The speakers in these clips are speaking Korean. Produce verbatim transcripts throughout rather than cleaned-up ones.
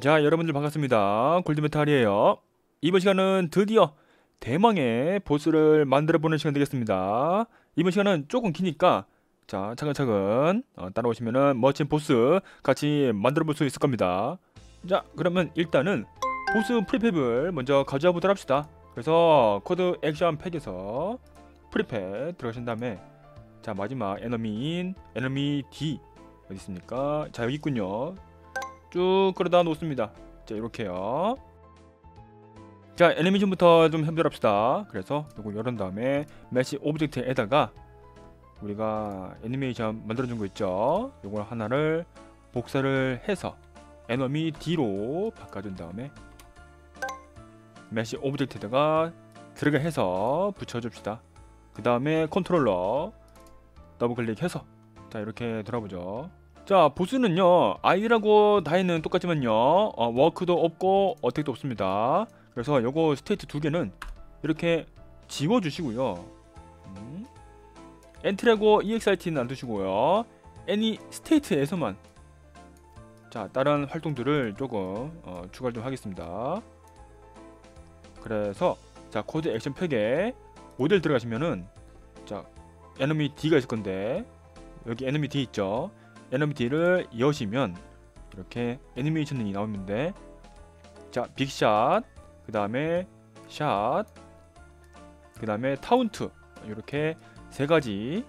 자, 여러분들 반갑습니다. 골드메탈이에요. 이번 시간은 드디어 대망의 보스를 만들어보는 시간 되겠습니다. 이번 시간은 조금 기니까 자 차근차근 어, 따라오시면은 멋진 보스 같이 만들어볼 수 있을 겁니다. 자, 그러면 일단은 보스 프리팹을 먼저 가져와 보도록 합시다. 그래서 코드 액션 팩에서 프리팹 들어가신 다음에 자 마지막 에너미인 에너미 D 어디 있습니까? 자, 여기 있군요. 쭉 끌어다 놓습니다. 자, 이렇게요. 자, 애니메이션부터 좀 해보도록 합시다. 그래서 이거 열은 다음에 매치 오브젝트에다가 우리가 애니메이션 만들어준 거 있죠? 요걸 하나를 복사를 해서 에너미 D로 바꿔준 다음에 매치 오브젝트에다가 들어가 해서 붙여줍시다. 그 다음에 컨트롤러 더블 클릭해서 자 이렇게 돌아보죠. 자, 보스는요 아이디라고 다이는 똑같지만요 어, 워크도 없고 어택도 없습니다. 그래서 요거 스테이트 두 개는 이렇게 지워주시고요. 음. 엔트라고 exit는 안 두시고요. any state에서만 자 다른 활동들을 조금 어, 추가를 좀 하겠습니다. 그래서 자 코드 액션 팩에 모델 들어가시면은 자 enemy D가 있을 건데 여기 enemy D 있죠. enemy D를 여시면 이렇게 애니메이션이 나오는데 자 빅샷 그 다음에 샷 그 다음에 타운트 이렇게 세 가지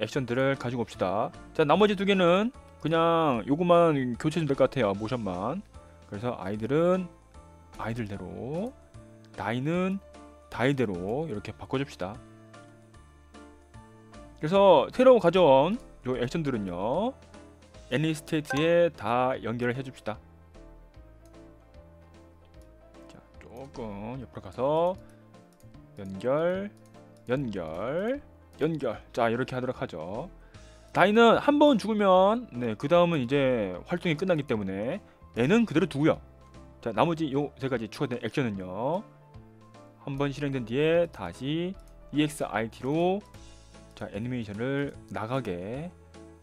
액션들을 가지고 옵시다. 자 나머지 두 개는 그냥 요것만 교체해주면 될 것 같아요. 모션만. 그래서 아이들은 아이들대로 다이는 다이대로 이렇게 바꿔줍시다. 그래서 새로 가져온 요 액션들은요 애니 스테이트에 다 연결을 해줍시다. 자 조금 옆으로 가서 연결 연결 연결 자 이렇게 하도록 하죠. 다이는 한 번 죽으면 네 그 다음은 이제 활동이 끝나기 때문에 얘는 그대로 두고요. 자 나머지 요 세 가지 추가된 액션은요 한 번 실행된 뒤에 다시 exit로 자 애니메이션을 나가게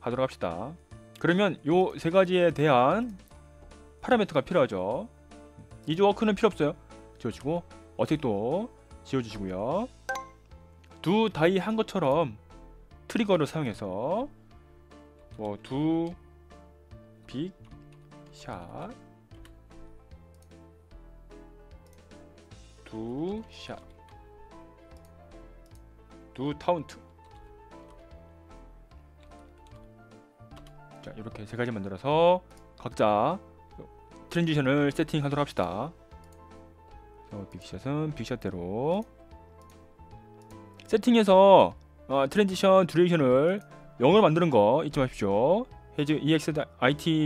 하도록 합시다. 그러면 요 세 가지에 대한 파라미터가 필요하죠. 이즈 워크는 필요 없어요. 지워주고 어택도 지워주시고요. 두 다이 한 것처럼 트리거를 사용해서 뭐 두 빅 샷 두 샷 두 타운트 자 이렇게 세 가지 만들어서 각자 트랜지션을 세팅하도록 합시다. 빅샷은 빅샷대로 세팅해서 어, 트랜지션 듀레이션을 영으로 만드는 거 잊지 마십시오. 해즈 exit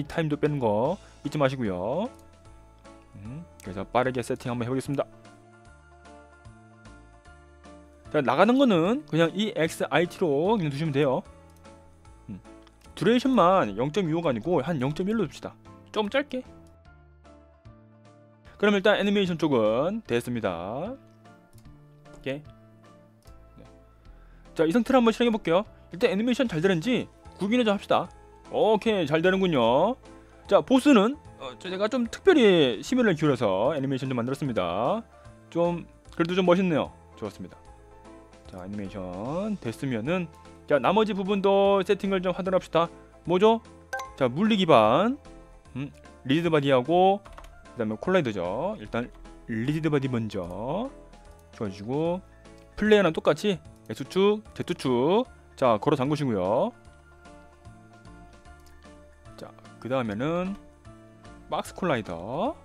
타임도 빼는 거 잊지 마시고요. 음, 그래서 빠르게 세팅 한번 해보겠습니다. 자 나가는 거는 그냥 exit로 그냥 두시면 돼요. 듀레이션만 영 점 이오가 아니고 한 영 점 일로 둡시다. 좀 짧게. 그럼 일단 애니메이션 쪽은 됐습니다. 오케이. 네. 자, 이 상태로 한번 실행해 볼게요. 일단 애니메이션 잘 되는지 구경이나 좀 합시다. 오케이, 잘 되는군요. 자, 보스는 어, 제가 좀 특별히 심혈을 기울여서 애니메이션 좀 만들었습니다. 좀 그래도 좀 멋있네요. 좋았습니다. 자, 애니메이션 됐으면은 자 나머지 부분도 세팅을 좀 하도록 합시다. 뭐죠? 자 물리 기반 음, 리드 바디하고 그 다음에 콜라이더죠. 일단 리드 바디 먼저 주어주고 플레이어랑 똑같이 X축 Z축 자 걸어 잠그시고요. 자 그 다음에는 박스 콜라이더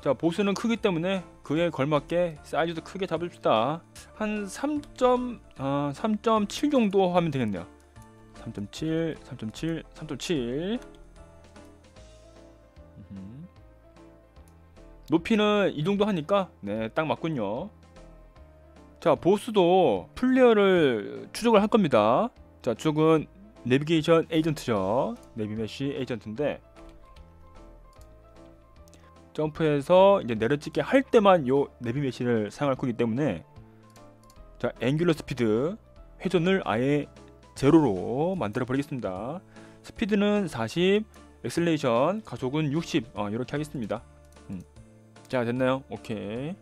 자 보스는 크기 때문에 그에 걸맞게 사이즈도 크게 잡읍시다. 한 삼 점 칠 정도 하면 되겠네요. 삼 점 칠, 삼 점 칠, 삼 점 칠 높이는 이 정도 하니까 네, 딱 맞군요. 자, 보스도 플레이어를 추적을 할 겁니다. 자, 추적은 내비게이션 에이전트죠. 내비메시 에이전트인데 점프해서 이제 내려찍게 할 때만 요 내비메시를 사용할 거기 때문에 자 앵귤러 스피드 회전을 아예 제로로 만들어 버리겠습니다. 스피드는 사십, 엑셀레이션 가속은 육십, 어, 이렇게 하겠습니다. 음. 자, 됐나요? 오케이.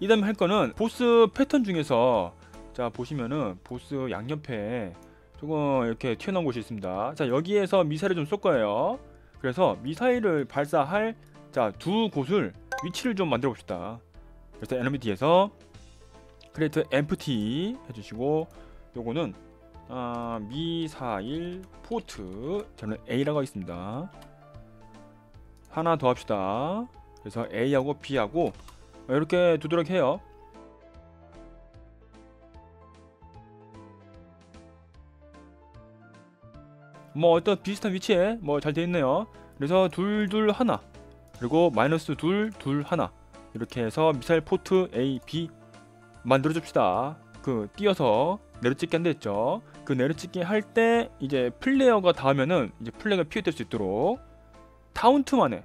이 다음에 할 거는 보스 패턴 중에서, 자 보시면은 보스 양옆에 조금 이렇게 튀어나온 곳이 있습니다. 자, 여기에서 미사일을 좀 쏠 거예요. 그래서 미사일을 발사할, 자, 두 곳을 위치를 좀 만들어 봅시다. 그래서 에너미 D에서 크리에이트 엠프티 해주시고, 요거는 아, 미사일 포트, 저는 A라고 하겠습니다. 하나 더 합시다. 그래서 A하고 B하고 이렇게 두도록 해요. 뭐 어떤 비슷한 위치에 뭐 잘 되어있네요. 그래서 둘 둘 하나, 그리고 마이너스 둘 둘 하나, 이렇게 해서 미사일 포트 A, B 만들어줍시다. 그 띄어서 내려찍기 한다 했죠. 그 내려찍기 할 때 이제 플레이어가 닿으면은 이제 플래그가 피해될 수 있도록 카운트만의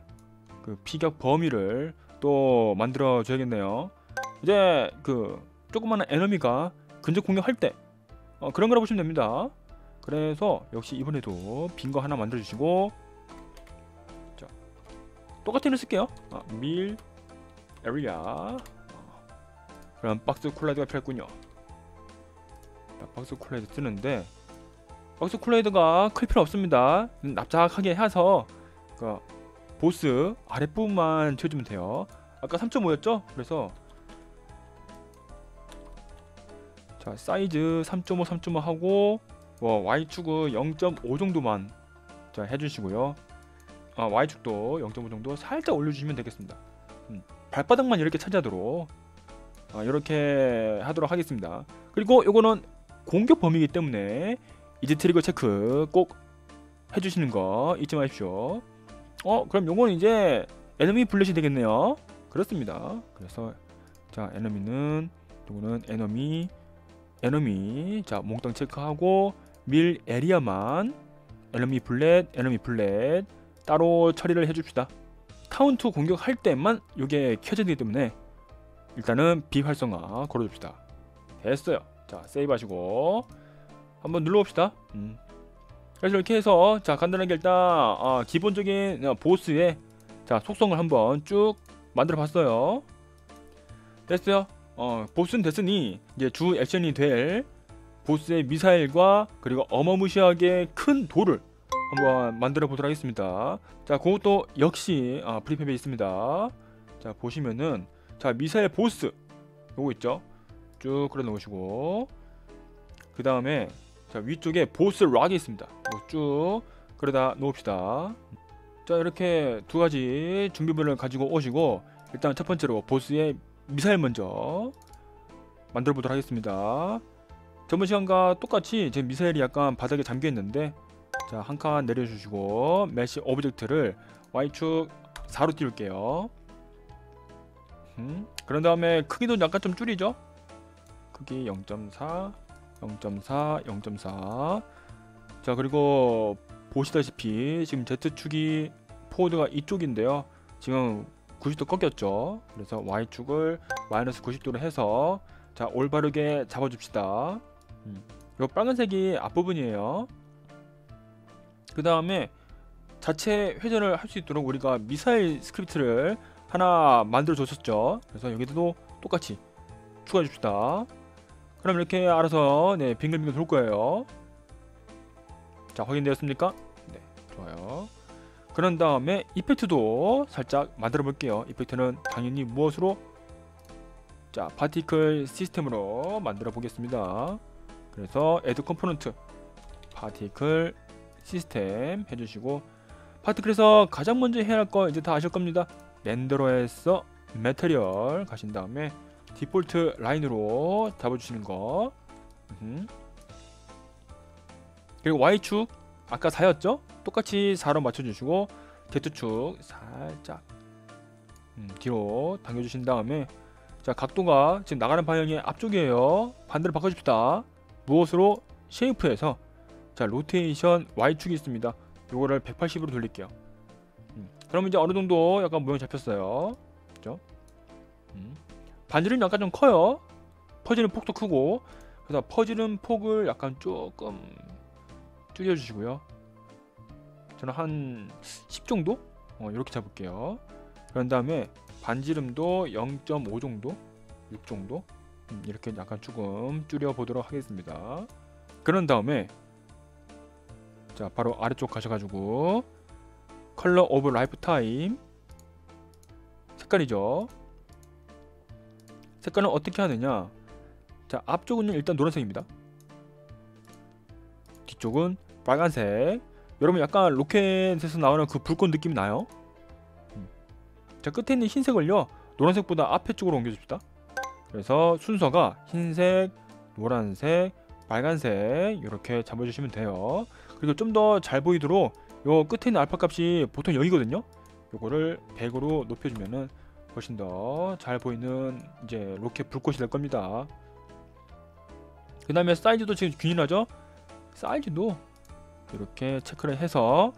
그 피격 범위를 또 만들어 줘야겠네요. 이제 그 조그마한 에너미가 근접 공격할 때 어, 그런 거라 보시면 됩니다. 그래서 역시 이번에도 빈 거 하나 만들어 주시고, 자, 똑같은 걸 쓸게요. 아, 밀 에리아. 어, 그럼 박스 콜라이드가 필요했군요. 자, 박스 콜라이드 뜨는데 박스 콜라이드가 클 필요 없습니다. 납작하게 해서 그 보스 아랫부분만 채워주면 돼요. 아까 삼 점 오였죠? 그래서 자, 사이즈 삼 점 오, 삼 점 오 하고 뭐 Y축은 영 점 오 정도만 자, 해주시고요. 아, Y축도 영 점 오 정도 살짝 올려주시면 되겠습니다. 음, 발바닥만 이렇게 차지하도록, 아, 이렇게 하도록 하겠습니다. 그리고 이거는 공격 범위이기 때문에 이제 트리거 체크 꼭 해주시는 거 잊지 마십시오. 어, 그럼 요건 이제 에너미 블렛이 되겠네요. 그렇습니다. 그래서 자, 에너미는 요거는 에너미 에너미 자, 몽땅 체크하고 밀 에리아만 에너미 블렛 에너미 블렛 따로 처리를 해줍시다. 카운트 공격할 때만 요게 켜지기 때문에 일단은 B 활성화 걸어줍시다. 됐어요. 자, 세이브 하시고 한번 눌러봅시다. 음. 그래서 이렇게 해서 자, 간단하게 일단 아, 기본적인 보스의 자, 속성을 한번 쭉 만들어 봤어요. 됐어요. 어, 보스는 됐으니 이제 주 액션이 될 보스의 미사일과 그리고 어마무시하게 큰 돌을 한번 만들어 보도록 하겠습니다. 자, 그것도 역시 아, 프리팹에 있습니다. 자, 보시면은 자, 미사일 보스 요거 있죠? 쭉 그려 놓으시고, 그 다음에 자, 위쪽에 보스 락이 있습니다. 쭉 그러다 놓읍시다. 자, 이렇게 두 가지 준비물을 가지고 오시고, 일단 첫 번째로 보스의 미사일 먼저 만들어 보도록 하겠습니다. 저번 시간과 똑같이 제 미사일이 약간 바닥에 잠겨 있는데, 자, 한 칸 내려주시고 메시 오브젝트를 Y축 사로 띄울게요. 음, 그런 다음에 크기도 약간 좀 줄이죠. 크기 영 점 사, 영 점 사, 영 점 사. 자, 그리고 보시다시피 지금 Z축이 포워드가 이쪽인데요, 지금 구십 도 꺾였죠. 그래서 Y축을 마이너스 구십 도로 해서 자, 올바르게 잡아줍시다. 음. 요 빨간색이 앞부분이에요. 그 다음에 자체 회전을 할 수 있도록 우리가 미사일 스크립트를 하나 만들어 줬었죠. 그래서 여기도 똑같이 추가해 줍시다. 그럼 이렇게 알아서 네, 빙글빙글 돌 거예요. 자, 확인되었습니까? 네, 좋아요. 그런 다음에 이펙트도 살짝 만들어 볼게요. 이펙트는 당연히 무엇으로? 자, 파티클 시스템으로 만들어 보겠습니다. 그래서 add 컴포넌트 파티클 시스템 해주시고, 파티클에서 가장 먼저 해야 할 거 이제 다 아실 겁니다. 렌더러에서 매테리얼 가신 다음에 디폴트 라인으로 잡아주시는 거. 으흠. 그리고 Y축 아까 사였죠? 똑같이 사로 맞춰주시고, Z축 살짝 음, 뒤로 당겨주신 다음에 자, 각도가 지금 나가는 방향이 앞쪽이에요. 반대로 바꿔줍시다. 무엇으로? 쉐이프에서 자, 로테이션 Y축이 있습니다. 요거를 백팔십으로 돌릴게요. 음, 그럼 이제 어느 정도 약간 모양이 잡혔어요. 그죠? 음. 반지름 약간 좀 커요. 퍼지는 폭도 크고, 그래서 퍼지는 폭을 약간 조금 줄여주시고요. 저는 한 십 정도? 어, 이렇게 잡을게요. 그런 다음에 반지름도 영 점 오 정도? 육 정도? 음, 이렇게 약간 조금 줄여보도록 하겠습니다. 그런 다음에 자 바로 아래쪽 가셔가지고 컬러 오브 라이프 타임 색깔이죠. 색깔은 어떻게 하느냐. 자 앞쪽은 일단 노란색입니다. 뒤쪽은 빨간색. 여러분 약간 로켓에서 나오는 그 불꽃 느낌 나요? 음. 자 끝에 있는 흰색을요 노란색보다 앞에 쪽으로 옮겨줍시다. 그래서 순서가 흰색, 노란색, 빨간색 이렇게 잡아주시면 돼요. 그리고 좀 더 잘 보이도록 요 끝에 있는 알파 값이 보통 영이거든요. 요거를 백으로 높여주면은 훨씬 더 잘 보이는 이제 로켓 불꽃이 될 겁니다. 그 다음에 사이즈도 지금 균일하죠? 사이즈도 이렇게 체크를 해서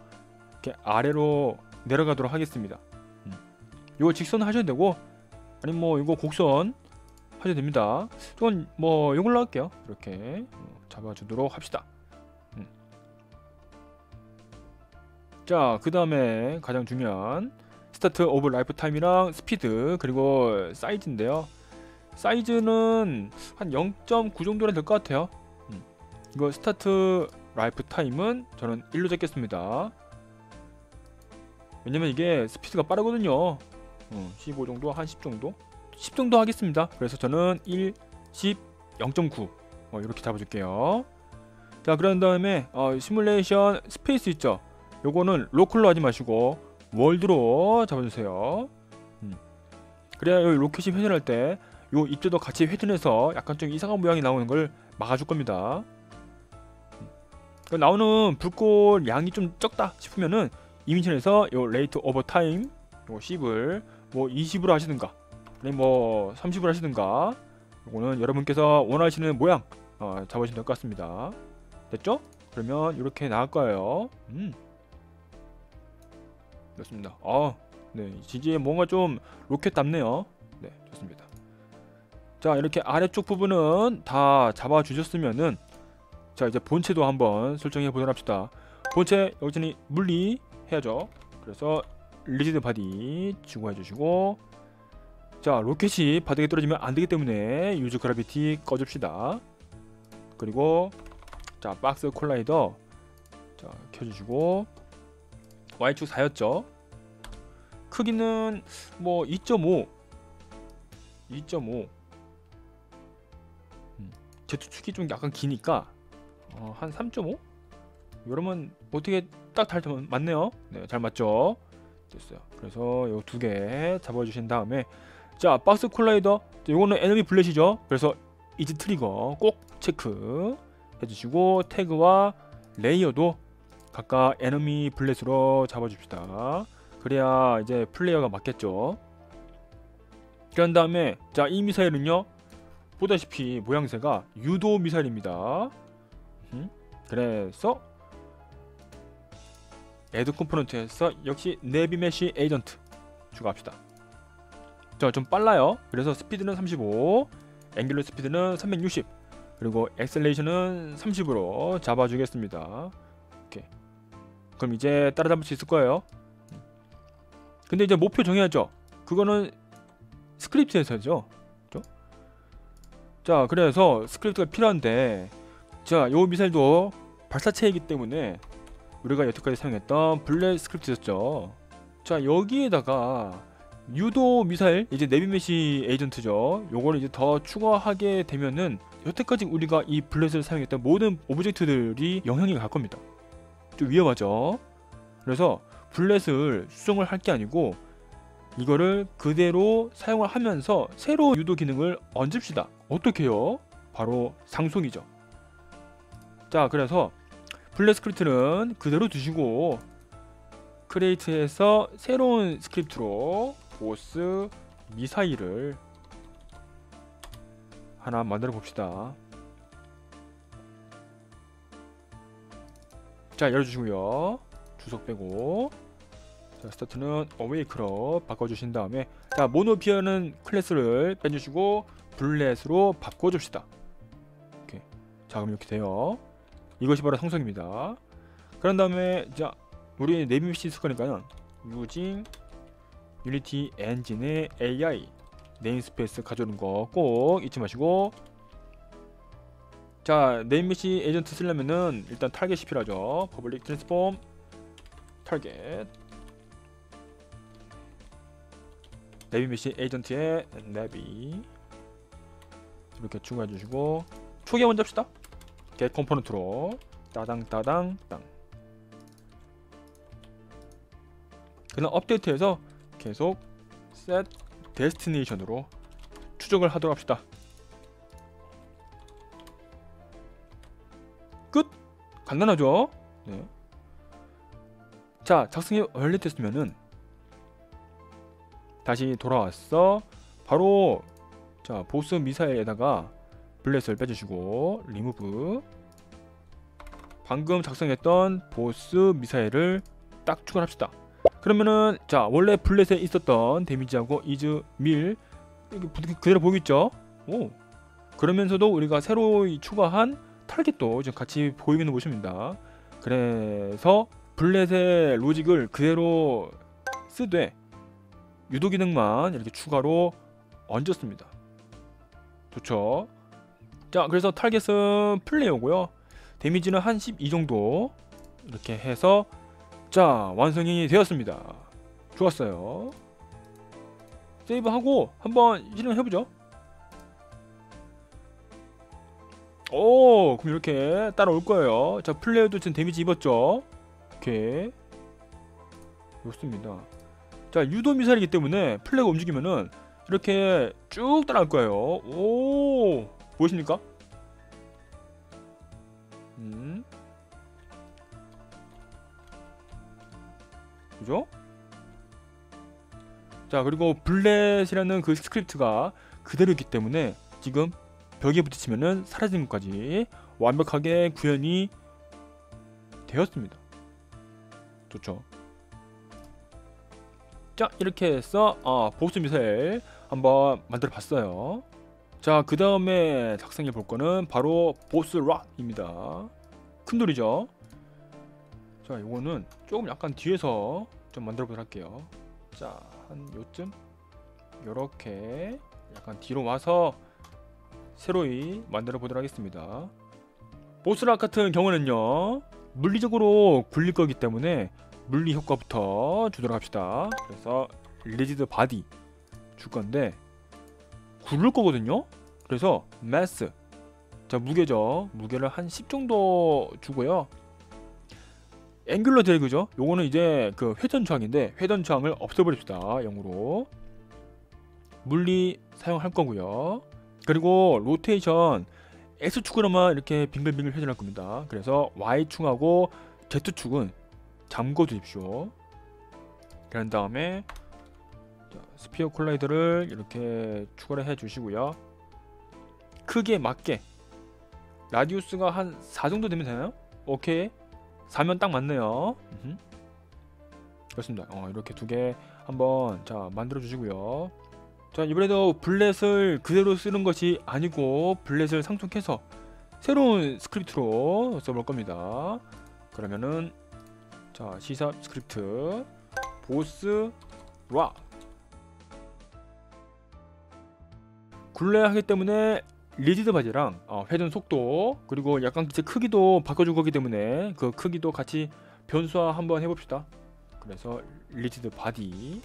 이렇게 아래로 내려가도록 하겠습니다. 음. 이거 직선 하셔도 되고 아니면 뭐 이거 곡선 하셔도 됩니다. 이건 뭐 이걸로 할게요. 이렇게 잡아주도록 합시다. 음. 자 그 다음에 가장 중요한 스타트 오브 라이프 타임이랑 스피드 그리고 사이즈인데요. 사이즈는 한 영 점 구 정도는 될 것 같아요. 음. 이거 스타트 라이프 타임은 저는 일로 잡겠습니다. 왜냐면 이게 스피드가 빠르거든요. 음, 십오 정도? 한 십 정도? 십 정도 하겠습니다. 그래서 저는 일, 십, 영 점 구 어, 이렇게 잡아줄게요. 자 그런 다음에 어, 시뮬레이션 스페이스 있죠? 요거는 로컬로 하지 마시고 월드로 잡아주세요. 음. 그래야 요 로켓이 회전할 때 요 입자도 같이 회전해서 약간 좀 이상한 모양이 나오는 걸 막아줄 겁니다. 나오는 불꽃 양이 좀 적다 싶으면은 이미션에서 요 레이트 오버 타임 요 십을 뭐 이십으로 하시든가 아니면 뭐 삼십으로 하시든가 요거는 여러분께서 원하시는 모양 어, 잡으시면 될 것 같습니다. 됐죠? 그러면 이렇게 나올 거예요. 음. 좋습니다. 아, 네, 지지에 뭔가 좀 로켓답네요. 네, 좋습니다. 자, 이렇게 아래쪽 부분은 다 잡아주셨으면은 자 이제 본체도 한번 설정해 보도록 합시다. 본체 여전히 물리 해야죠. 그래서 리지드 바디 주고 해주시고 자 로켓이 바닥에 떨어지면 안되기 때문에 유즈 그라비티 꺼줍시다. 그리고 자 박스 콜라이더 자 켜주시고 Y축 사였죠. 크기는 뭐 이 점 오 이 점 오 음, Z축이 좀 약간 기니까 어, 한 삼 점 오? 여러분 어떻게 딱 잘 맞네요. 네, 잘 맞죠? 됐어요. 그래서 요 두 개 잡아주신 다음에 자 박스 콜라이더 요거는 에너미 블렛이죠. 그래서 이즈 트리거 꼭 체크 해주시고 태그와 레이어도 각각 에너미 블렛으로 잡아줍시다. 그래야 이제 플레이어가 맞겠죠. 그런 다음에 자 이 미사일은요 보다시피 모양새가 유도 미사일입니다. 그래서 애드 컴포넌트에서 역시 네비 메시 에이전트 추가합시다. 자 좀 빨라요. 그래서 스피드는 삼십오, 앵귤러 스피드는 삼백육십, 그리고 엑셀레이션은 삼십으로 잡아주겠습니다. 오케이. 그럼 이제 따라잡을 수 있을 거예요. 근데 이제 목표 정해야죠. 그거는 스크립트에서죠. 그렇죠? 자 그래서 스크립트가 필요한데 자, 요 미사일도 발사체이기 때문에 우리가 여태까지 사용했던 블랙 스크립트였죠. 자, 여기에다가 유도 미사일, 이제 네비메시 에이전트죠. 요걸 이제 더 추가하게 되면은 여태까지 우리가 이 블랙을 사용했던 모든 오브젝트들이 영향이 갈 겁니다. 좀 위험하죠. 그래서 블랙을 수정을 할 게 아니고 이거를 그대로 사용을 하면서 새로운 유도 기능을 얹읍시다. 어떻게요? 바로 상속이죠. 자 그래서 블랙 스크립트는 그대로 두시고 크리에이트에서 새로운 스크립트로 보스 미사일을 하나 만들어 봅시다. 자 열어주시고요 주석 빼고 자 스타트는 어웨이크로 바꿔주신 다음에 자 모노피어는 클래스를 빼주시고 블랙으로 바꿔줍시다. 오케이. 자 그럼 이렇게 돼요. 이것이 바로 상속입니다. 그런 다음에 자 우리 네비미시 있을 거니까요. using Unity 엔진의 에이아이 네임스페이스 가져오는 거 꼭 잊지 마시고. 자, 네임미시 에이전트 쓰려면은 일단 타겟이 필요하죠. 퍼블릭 트랜스폼 타겟 네비미시 에이전트의 네비 이렇게 추가해 주시고, 초기화 먼저 합시다. get 컴포넌트로 따당 따당 땅. 그냥 업데이트해서 계속 set destination으로 추적을 하도록 합시다. 끝! 간단하죠? 네. 자, 작성이 완료됐으면은 다시 돌아왔어. 바로 자 보스 미사일에다가 블레스를 빼주시고 리무브, 방금 작성했던 보스 미사일을 딱 추가합시다. 그러면은 자 원래 블렛에 있었던 데미지하고 이즈 밀 이렇게 그대로 보이겠죠? 오, 그러면서도 우리가 새로 추가한 타겟도 지금 같이 보이기는 보십니다. 그래서 블렛의 로직을 그대로 쓰되 유도 기능만 이렇게 추가로 얹었습니다. 좋죠? 자, 그래서 타겟은 플레이어고요. 데미지는 한 십이 정도 이렇게 해서 자 완성이 되었습니다. 좋았어요. 세이브하고 한번 실행해보죠. 오, 그럼 이렇게 따라올 거예요. 자, 플레이어도 지금 데미지 입었죠. 오케이, 좋습니다. 자, 유도 미사일이기 때문에 플레이가 움직이면은 이렇게 쭉 따라올 거예요. 오, 보이십니까? 음. 그죠? 자, 그리고 블렛이라는 그 스크립트가 그대로 있기 때문에 지금 벽에 부딪히면은 사라지는 것까지 완벽하게 구현이 되었습니다. 좋죠? 자, 이렇게 해서 아, 보스 미사일 한번 만들어 봤어요. 자, 그 다음에 작성해 볼 거는 바로 보스 락입니다. 큰 돌이죠? 자, 요거는 조금 약간 뒤에서 좀 만들어 보도록 할게요. 자, 한 요쯤 요렇게 약간 뒤로 와서 새로이 만들어 보도록 하겠습니다. 보스락 같은 경우는요, 물리적으로 굴릴 거기 때문에 물리 효과부터 주도록 합시다. 그래서 리지드 바디 줄 건데 굴릴 거거든요. 그래서 매스, 자, 무게죠. 무게를 한 십 정도 주고요. 앵귤러 드래그죠? 요거는 이제 그 회전 저항인데 회전 저항을 없애버립시다. 영으로 물리 사용할 거고요. 그리고 로테이션 X축으로만 이렇게 빙글빙글 회전할 겁니다. 그래서 Y축하고 Z축은 잠궈 두십시오. 그런 다음에 스피어 콜라이더를 이렇게 추가를 해 주시고요. 크기에 맞게 라디우스가 한 사 정도 되면 되나요? 오케이, 사면 딱 맞네요. 으흠. 그렇습니다. 어, 이렇게 두 개 한번 자 만들어 주시고요. 자, 이번에도 블렛을 그대로 쓰는 것이 아니고 블렛을 상속해서 새로운 스크립트로 써볼 겁니다. 그러면은 자 시사 스크립트 보스 락 굴려야 하기 때문에 리지드 바지랑 어, 회전 속도 그리고 약간 기체 크기도 바꿔줄 거기 때문에 그 크기도 같이 변수화 한번 해봅시다. 그래서 리지드 바디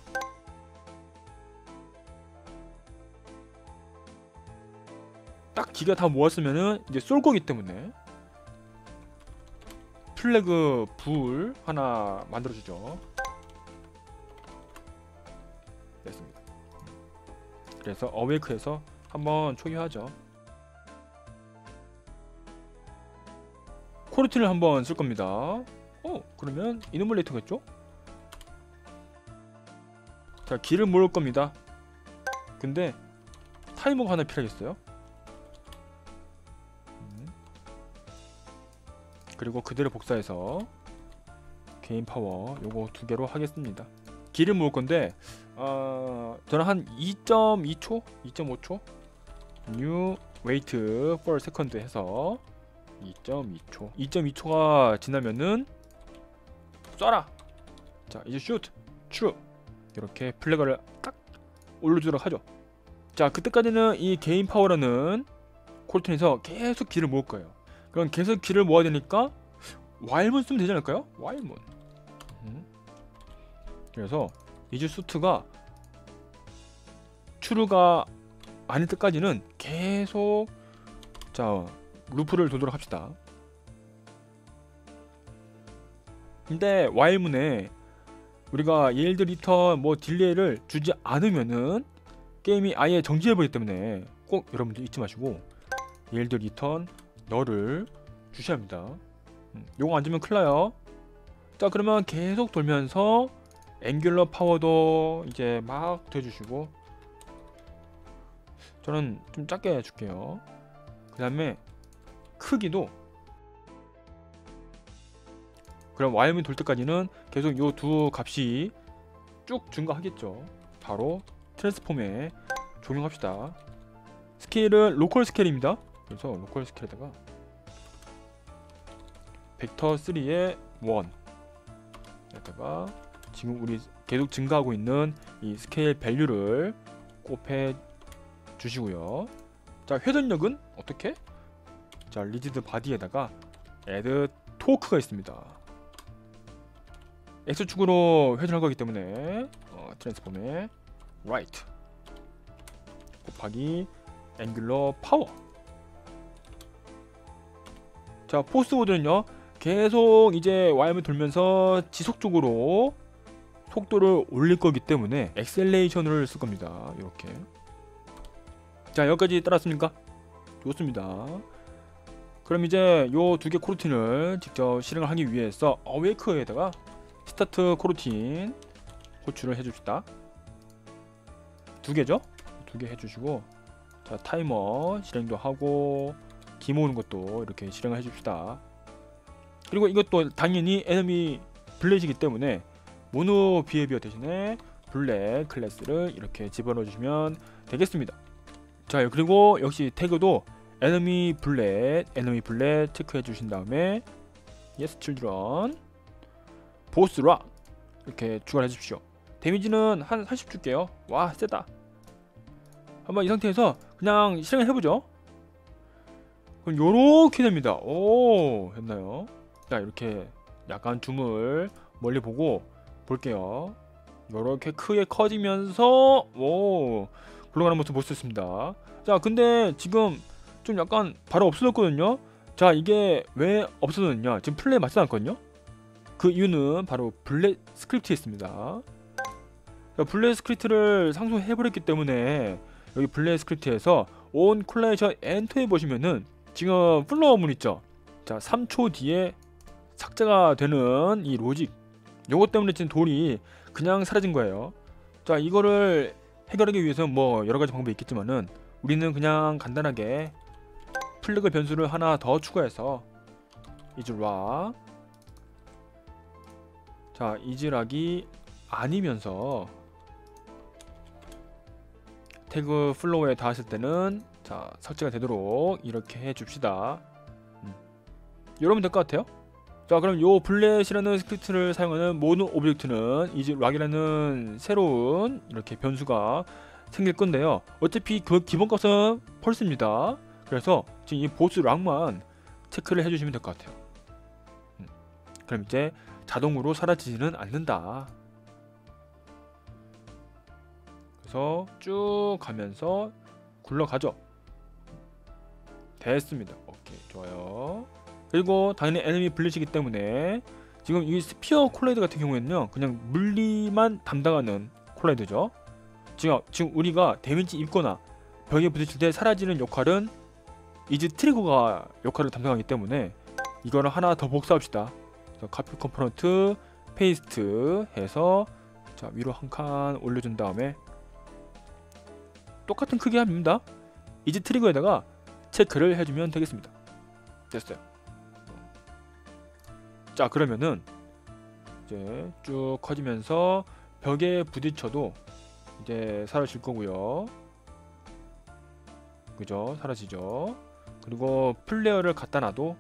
딱 기가 다 모았으면은 이제 쏠 거기 때문에 플래그 불 하나 만들어주죠. 됐습니다. 그래서 어웨이크에서 한번 초기화하죠. 코르틴을 한번 쓸 겁니다. 어, 그러면 이누멀레이터겠죠? 자, 길을 모을 겁니다. 근데 타이머가 하나 필요하겠어요. 그리고 그대로 복사해서 개인 파워 요거 두 개로 하겠습니다. 길을 모을 건데 어, 저는 한 이 점 이 초, 이 점 오 초 new wait for second 해서 이 점 이 초, 이 점 이 초가 지나면은 쏴라! 자, 이제 슛! 추! 이렇게 플래그를 딱 올려주도록 하죠. 자, 그때까지는 이 개인 파워라는 콜튼에서 계속 길을 모을 거예요. 그럼 계속 길을 모아야 되니까 와일문 쓰면 되지 않을까요? 와일문. 음. 그래서 이즈 수트가 추루가 아닐 때까지는 계속 자 루프를 돌도록 합시다. 근데 와일문에 우리가 예일드 리턴 뭐 딜레이를 주지 않으면은 게임이 아예 정지해버리기 때문에 꼭 여러분들 잊지 마시고 예일드 리턴 너를 주셔야 합니다. 음, 요거 안 주면 큰일 나요. 자, 그러면 계속 돌면서 앵귤러 파워도 이제 막 돼주시고, 저는 좀 작게 해줄게요. 그 다음에 크기도, 그럼 와일문 돌 때까지는 계속 요 두 값이 쭉 증가하겠죠. 바로 트랜스폼에 적용합시다. 스케일은 로컬 스케일입니다. 그래서 로컬 스케일에다가 벡터 삼의 일 여기다가 지금 우리 계속 증가하고 있는 이 스케일 밸류를 곱해 주시고요. 자, 회전력은 어떻게? 자, 리지드 바디에다가 add 토크가 있습니다. X축으로 회전할 거기 때문에 어, 트랜스폼에 right 곱하기 앵귤러 파워. 자, 포스워드는요 계속 이제 와이엠을 돌면서 지속적으로 속도를 올릴 거기 때문에 엑셀레이션을 쓸 겁니다. 이렇게. 자, 여기까지 따랐습니까? 좋습니다. 그럼 이제 요 두 개 코르틴을 직접 실행을 하기 위해서 어웨이크에다가 스타트 코르틴 호출을 해줍시다. 두 개죠? 두 개 해주시고, 자, 타이머 실행도 하고 기 모으는 것도 이렇게 실행을 해줍시다. 그리고 이것도 당연히 에너미 블랙이기 때문에 모노 비헤비어 대신에 블랙 클래스를 이렇게 집어넣어 주시면 되겠습니다. 자, 그리고 역시 태그도 에너미 블랙, 에너미 블랙 체크해 주신 다음에 예스 칠드런 보스 락 이렇게 추가해 주십시오. 데미지는 한 삼십 줄게요. 와, 세다. 한번 이 상태에서 그냥 실행을 해보죠. 그럼 요렇게 됩니다. 오, 됐나요? 자, 이렇게 약간 줌을 멀리 보고 볼게요. 요렇게 크게 커지면서 오, 굴러가는 모습 볼 수 있습니다. 자, 근데 지금 좀 약간 바로 없어졌거든요. 자, 이게 왜 없어졌냐, 지금 플레이 맞지 않았거든요. 그 이유는 바로 블랙 스크립트에 있습니다. 자, 블랙 스크립트를 상속해버렸기 때문에 여기 블랙 스크립트에서 온 콜라이션 엔터 해보시면은 지금 플로어문 있죠. 자, 삼 초 뒤에 삭제가 되는 이 로직, 요것 때문에 지금 돌이 그냥 사라진 거예요. 자, 이거를 해결하기 위해서는 뭐 여러가지 방법이 있겠지만은 우리는 그냥 간단하게 플래그 변수를 하나 더 추가해서 이즈락, 자, 이즈락이 아니면서 태그 플로우에 닿았을 때는 자, 삭제가 되도록 이렇게 해줍시다. 음. 이러면 될 것 같아요. 자, 그럼 요 블렛이라는 스크립트를 사용하는 모든 오브젝트는 이제 락이라는 새로운 이렇게 변수가 생길 건데요. 어차피 그 기본값은 펄스입니다. 그래서 지금 이 보스 락만 체크를 해주시면 될 것 같아요. 음. 그럼 이제 자동으로 사라지지는 않는다. 그래서 쭉 가면서 굴러가죠. 됐습니다. 오케이, 좋아요. 그리고 당연히 에너미 블리치기 때문에 지금 이 스피어 콜라이드 같은 경우에는요 그냥 물리만 담당하는 콜라이드죠. 지금, 지금 우리가 데미지 입거나 벽에 부딪힐 때 사라지는 역할은 이제 트리거가 역할을 담당하기 때문에 이거를 하나 더 복사합시다. 카피 컴포넌트 페이스트 해서 자, 위로 한 칸 올려준 다음에 똑같은 크기 합니다. 이제 트리거에다가 체크를 해주면 되겠습니다. 됐어요. 자, 그러면은 이제 쭉 커지면서 벽에 부딪혀도 이제 사라질 거고요. 그죠? 사라지죠. 그리고 플레어를 갖다 놔도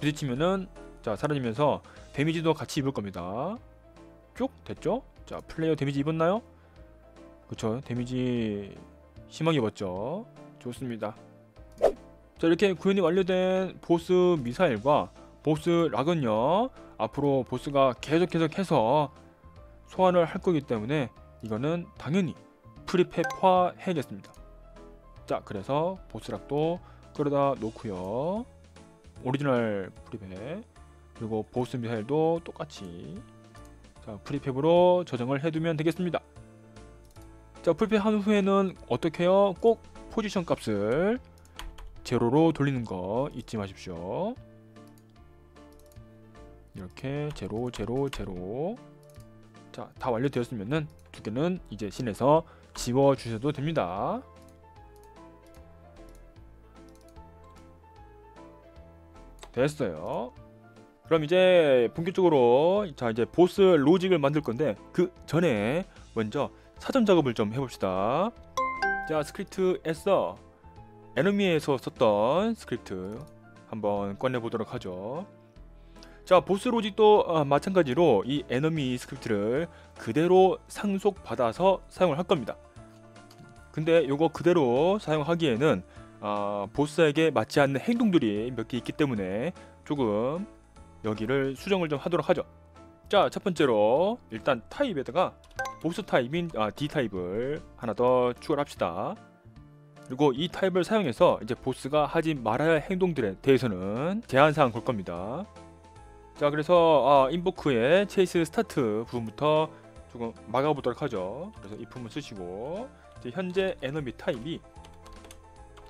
부딪히면은 자, 사라지면서 데미지도 같이 입을 겁니다. 쭉 됐죠? 자, 플레이어 데미지 입었나요? 그쵸, 데미지 심하게 입었죠. 좋습니다. 자, 이렇게 구현이 완료된 보스 미사일과 보스 락은요, 앞으로 보스가 계속 계속해서 소환을 할 거기 때문에 이거는 당연히 프리팹화 해야겠습니다. 자, 그래서 보스 락도 끌어다 놓고요, 오리지널 프리팹, 그리고 보스 미사일도 똑같이 자, 프리팹으로 저장을 해두면 되겠습니다. 자, 프리팹 한 후에는 어떻게 해요? 꼭 포지션 값을 제로로 돌리는 거 잊지 마십시오. 이렇게 제로 제로 제로. 자, 다 완료되었으면은 두 개는 이제 신에서 지워 주셔도 됩니다. 됐어요. 그럼 이제 본격적으로 자, 이제 보스 로직을 만들 건데 그 전에 먼저 사전 작업을 좀 해봅시다. 자, 스크립트에서 에너미에서 썼던 스크립트 한번 꺼내보도록 하죠. 자, 보스 로직도 아, 마찬가지로 이 에너미 스크립트를 그대로 상속받아서 사용을 할 겁니다. 근데 요거 그대로 사용하기에는 아, 보스에게 맞지 않는 행동들이 몇 개 있기 때문에 조금 여기를 수정을 좀 하도록 하죠. 자, 첫 번째로 일단 타입에다가 보스 타입인 아, D 타입을 하나 더 추가를 합시다. 그리고 이 타입을 사용해서 이제 보스가 하지 말아야 할 행동들에 대해서는 제한사항 걸 겁니다. 자, 그래서 아, 인보크의 체이스 스타트 부분부터 조금 막아보도록 하죠. 그래서 이 부분 쓰시고 이제 현재 에너미 타입이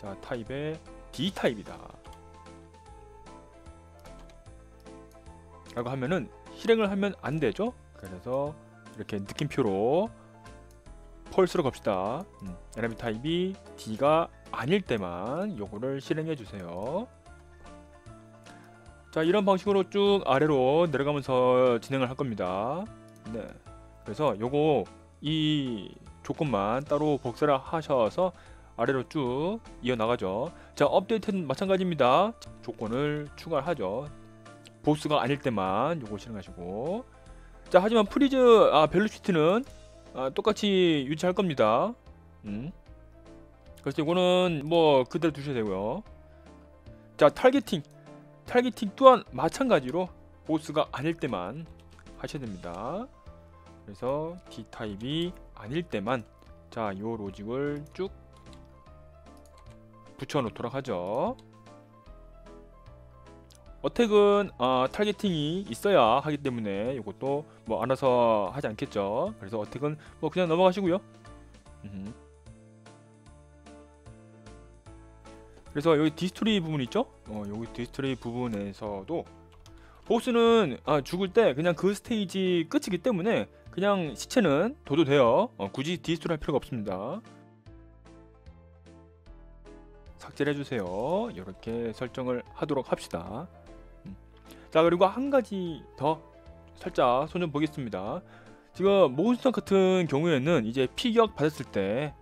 자, 타입의 D 타입이다 라고 하면은 실행을 하면 안 되죠. 그래서 이렇게 느낌표로 펄스로 갑시다. 음, 에너미 타입이 D가 아닐 때만 요거를 실행해 주세요. 자, 이런 방식으로 쭉 아래로 내려가면서 진행을 할 겁니다. 네, 그래서 요거 이 조건만 따로 복사를 하셔서 아래로 쭉 이어나가죠. 자, 업데이트는 마찬가지입니다. 조건을 추가하죠. 보스가 아닐 때만 요거 실행하시고. 자, 하지만 프리즈 아, 밸류 시트는 아, 똑같이 유지할 겁니다. 음. 그래서 이거는 뭐 그대로 두셔야 되고요. 자, 타겟팅 타겟팅 또한 마찬가지로 보스가 아닐 때만 하셔야 됩니다. 그래서 D 타입이 아닐 때만 자, 요 로직을 쭉 붙여 놓도록 하죠. 어택은 아, 타겟팅이 있어야 하기 때문에 이것도 뭐 알아서 하지 않겠죠. 그래서 어택은 뭐 그냥 넘어가시고요. 음흠. 그래서 여기 디스토리 부분 있죠? 어, 여기 디스토리 부분에서도 보스는 아, 죽을 때 그냥 그 스테이지 끝이기 때문에 그냥 시체는 둬도 돼요. 어, 굳이 디스토리 할 필요가 없습니다. 삭제를 해주세요. 이렇게 설정을 하도록 합시다. 자, 그리고 한 가지 더 살짝 손 좀 보겠습니다. 지금 몬스터 같은 경우에는 이제 피격 받았을 때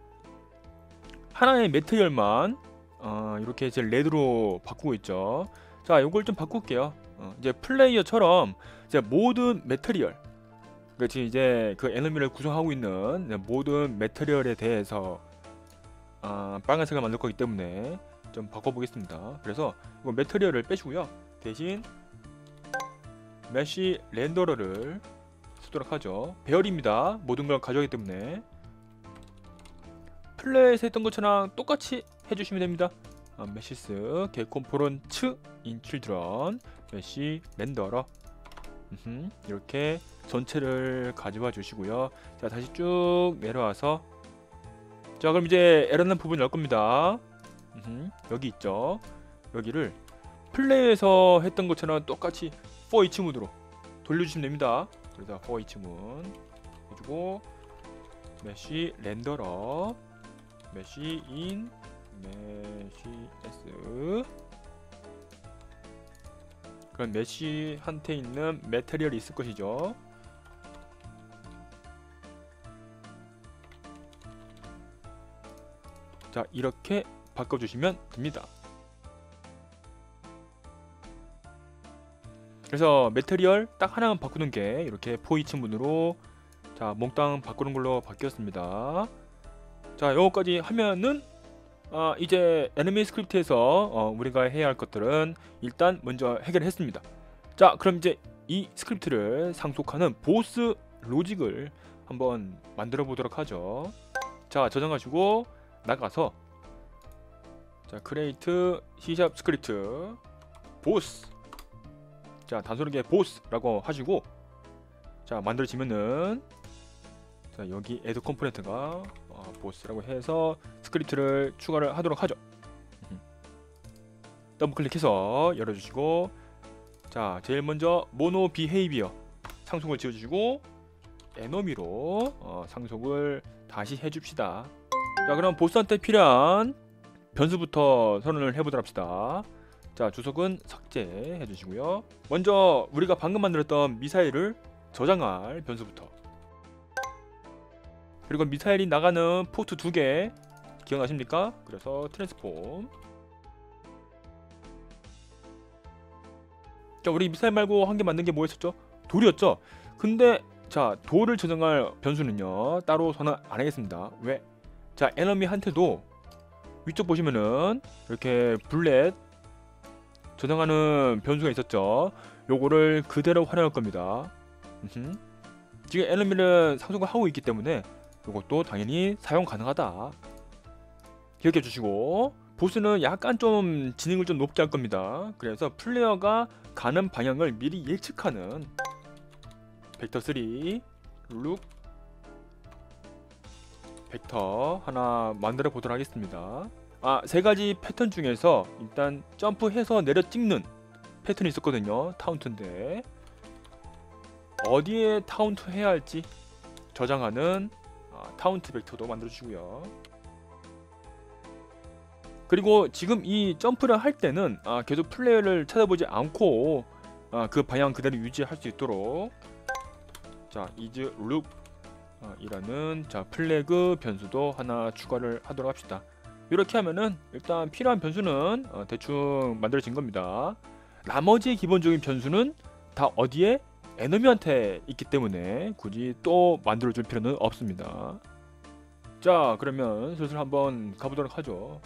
하나의 메테리얼만 어, 이렇게 이제 레드로 바꾸고 있죠. 자, 요걸 좀 바꿀게요. 어, 이제 플레이어처럼 이제 모든 메테리얼, 그렇지, 이제 그 에너미를 구성하고 있는 모든 메테리얼에 대해서 아, 빨간색을 만들 거기 때문에 좀 바꿔보겠습니다. 그래서 이거 메테리얼을 빼시고요, 대신 메쉬 렌더러를 쓰도록 하죠. 배열입니다. 모든 걸 가져가기 때문에 플레이에서 했던 것처럼 똑같이 해주시면 됩니다. 아, 메시스 개콤포런츠 인칠드런 메쉬 렌더러. 음흠, 이렇게 전체를 가져와 주시고요. 자, 다시 쭉 내려와서 자, 그럼 이제 에러난 부분 열 겁니다. 음흠, 여기 있죠. 여기를 플레이에서 했던 것처럼 똑같이 for each 문으로 돌려주시면 됩니다. 그래서 for each 문 해주고 메쉬 렌더러 메쉬 인 메쉬 s, 그럼 메쉬한테 있는 메테리얼이 있을 것이죠. 자, 이렇게 바꿔주시면 됩니다. 그래서 메테리얼 딱 하나만 바꾸는 게 이렇게 포 이층 문으로 자 몽땅 바꾸는 걸로 바뀌었습니다. 자 요거까지 하면은 아 이제 에너미 스크립트에서 어, 우리가 해야 할 것들은 일단 먼저 해결했습니다. 자 그럼 이제 이 스크립트를 상속하는 보스 로직을 한번 만들어 보도록 하죠. 자 저장하시고 나가서 자 크리에이트 C샵 스크립트 보스 자 단소리게 보스라고 하시고 자 만들어지면은 자 여기 add 컴포넌트가 어, 보스라고 해서 스크립트를 추가를 하도록 하죠. 더블 클릭해서 열어주시고 자 제일 먼저 모노 비헤이비어 상속을 지어주시고 에너미로 어, 상속을 다시 해줍시다. 자 그럼 보스한테 필요한 변수부터 선언을 해보도록 합시다. 자 주석은 삭제해 주시고요. 먼저 우리가 방금 만들었던 미사일을 저장할 변수부터 그리고 미사일이 나가는 포트 두 개 기억나십니까? 그래서 트랜스폼 자 우리 미사일 말고 한 개 만든 게 뭐였었죠? 돌이었죠? 근데 자 돌을 저장할 변수는요 따로 선언 안 하겠습니다. 왜? 자 에너미한테도 위쪽 보시면은 이렇게 블렛 저장하는 변수가 있었죠. 요거를 그대로 활용할 겁니다. 으흠. 지금 에너미는 상속을 하고 있기 때문에 요것도 당연히 사용 가능하다 기억해 주시고 보스는 약간 좀 진행을 좀 높게 할 겁니다. 그래서 플레이어가 가는 방향을 미리 예측하는 벡터삼 룩 벡터 하나 만들어 보도록 하겠습니다. 아 세가지 패턴 중에서 일단 점프해서 내려 찍는 패턴이 있었거든요. 타운트인데 어디에 타운트 해야 할지 저장하는 아, 타운트 벡터도 만들어 주고요. 그리고 지금 이 점프를 할 때는 아, 계속 플레이어를 찾아보지 않고 아, 그 방향 그대로 유지할 수 있도록 자 이즈 룩 아, 이라는 자 플래그 변수도 하나 추가를 하도록 합시다. 이렇게 하면은 일단 필요한 변수는 어, 대충 만들어진 겁니다. 나머지 기본적인 변수는 다 어디에? 에너미한테 있기 때문에 굳이 또 만들어줄 필요는 없습니다. 자 그러면 슬슬 한번 가보도록 하죠.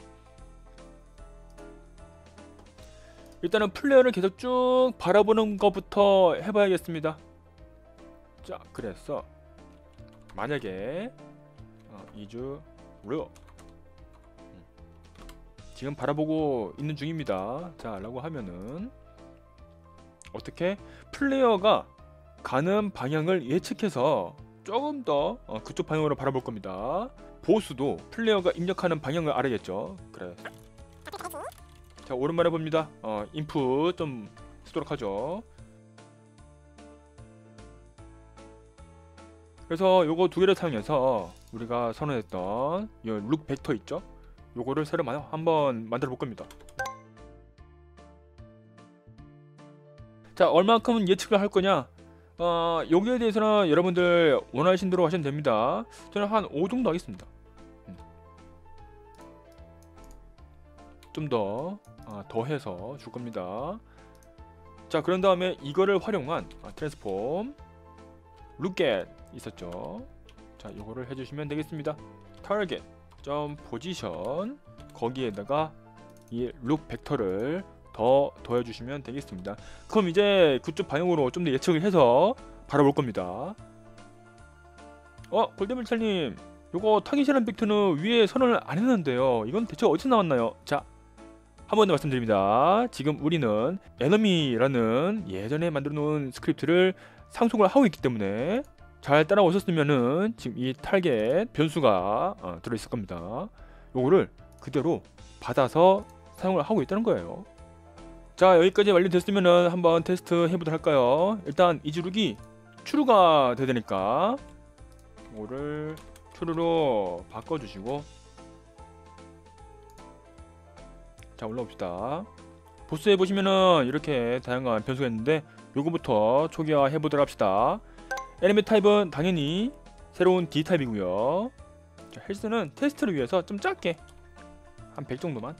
일단은 플레이어를 계속 쭉 바라보는 것부터 해봐야겠습니다. 자 그래서 만약에 어, 이즈 룩 지금 바라보고 있는 중입니다. 자 라고 하면은 어떻게 플레이어가 가는 방향을 예측해서 조금 더 어, 그쪽 방향으로 바라볼 겁니다. 보스도 플레이어가 입력하는 방향을 알아야겠죠. 그래 자 오랜만에 봅니다. 어, 인풋 좀 쓰도록 하죠. 그래서 요거 두 개를 사용해서 우리가 선언했던 이 룩 벡터 있죠? 요거를 새로 한번 만들어 볼 겁니다. 자 얼만큼 예측을 할 거냐 어, 여기에 대해서는 여러분들 원하신 대로 하시면 됩니다. 저는 한 오 정도 하겠습니다. 좀 더 아, 더해서 줄 겁니다. 자 그런 다음에 이거를 활용한 아, 트랜스폼 룩겟 있었죠. 자 요거를 해주시면 되겠습니다. 타겟 점 포지션 거기에다가 이 룩 벡터를 더 더해주시면 되겠습니다. 그럼 이제 그쪽 방향으로 좀 더 예측을 해서 바라볼 겁니다. 어? 골드밀찰님 요거 타깃이라는 벡터는 위에 선언을 안 했는데요. 이건 대체 어디서 나왔나요? 자 한 번 더 말씀드립니다. 지금 우리는 에너미라는 예전에 만들어 놓은 스크립트를 상속을 하고 있기 때문에 잘 따라오셨으면은 지금 이 타겟 변수가 어, 들어있을 겁니다. 요거를 그대로 받아서 사용을 하고 있다는 거예요. 자 여기까지 완료됐으면은 한번 테스트 해보도록 할까요? 일단 이즈룩이 추루가 돼야 되니까 요거를 추루로 바꿔주시고 자 올라옵시다. 보스에 보시면은 이렇게 다양한 변수가 있는데 요거부터 초기화 해보도록 합시다. 에너미 타입은 당연히 새로운 D 타입이고요. 자, 헬스는 테스트를 위해서 좀 작게 한 백 정도만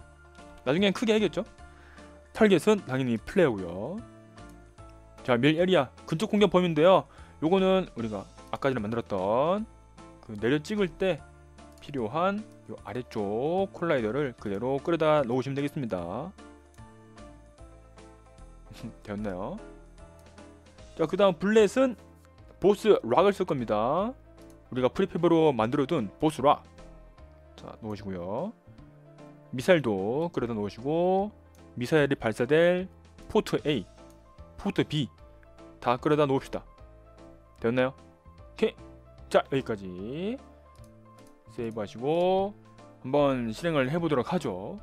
나중엔 크게 해야겠죠. 타겟은 당연히 플레이어고요. 자, 밀 에리아 근접 공격 범위인데요. 요거는 우리가 아까 전에 만들었던 그 내려 찍을 때 필요한 요 아래쪽 콜라이더를 그대로 끌어다 놓으시면 되겠습니다. 되었나요? 자, 그 다음 블렛은 보스 락을 쓸 겁니다. 우리가 프리팹으로 만들어둔 보스 락. 자, 놓으시고요. 미사일도 끌어다 놓으시고, 미사일이 발사될 포트 A, 포트 B 다 끌어다 놓읍시다. 되었나요? 오케이. 자, 여기까지 세이브 하시고 한번 실행을 해보도록 하죠.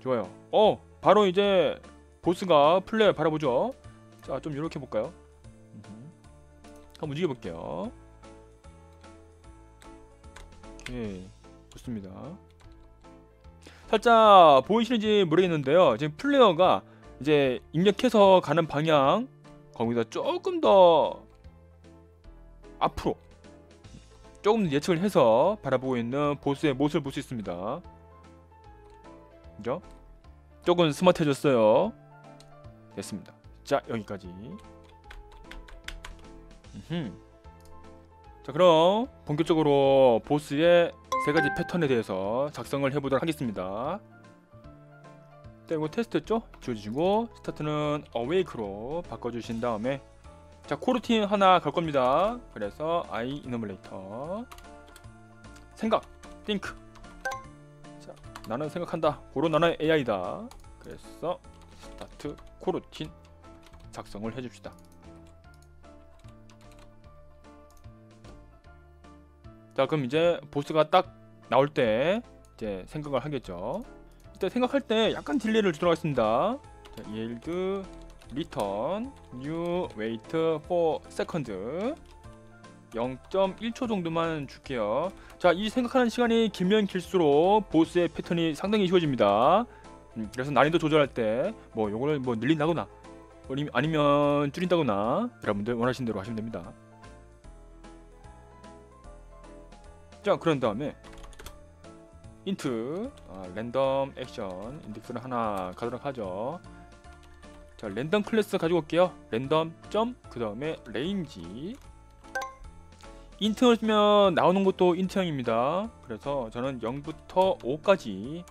좋아요. 어! 바로 이제 보스가 플레이어 바라보죠. 자, 좀 요렇게 볼까요? 한번 움직여 볼게요. 오케이, 좋습니다. 살짝 보이시는지 모르겠는데요, 지금 플레이어가 이제 입력해서 가는 방향, 거기다 조금 더 앞으로 조금 예측을 해서 바라보고 있는 보스의 모습을 볼 수 있습니다. 그죠? 조금 스마트해졌어요. 됐습니다. 자, 여기까지. 으흠. 자, 그럼 본격적으로 보스의 세 가지 패턴에 대해서 작성을 해보도록 하겠습니다. 일단 이거 테스트였죠? 지워주시고 스타트는 어웨이크로 바꿔주신 다음에, 자, 코르틴 하나 갈 겁니다. 그래서 아이 이노멀레이터 생각, think. 자, 나는 생각한다. 고로 나는 에이아이다. 그래서 스타트 코르틴 작성을 해줍시다. 자, 그럼 이제 보스가 딱 나올 때 이제 생각을 하겠죠. 일단 생각할 때 약간 딜레이를 주도록 하겠습니다. 자, yield return new wait for second 영 점 일 초 정도만 줄게요. 자, 이 생각하는 시간이 길면 길수록 보스의 패턴이 상당히 쉬워집니다. 음, 그래서 난이도 조절할 때 뭐 요거를 뭐 늘린다거나 아니면 줄인다거나 여러분들 원하시는 대로 하시면 됩니다. 자, 그런 다음에 인트 아, 랜덤 액션 인덱스를 하나 가도록 하죠. 자, 랜덤 클래스 가지고 올게요. 랜덤 점 그 다음에 레인지 인트를 쓰면 나오는 것도 인트형입니다. 그래서 저는 영부터 오까지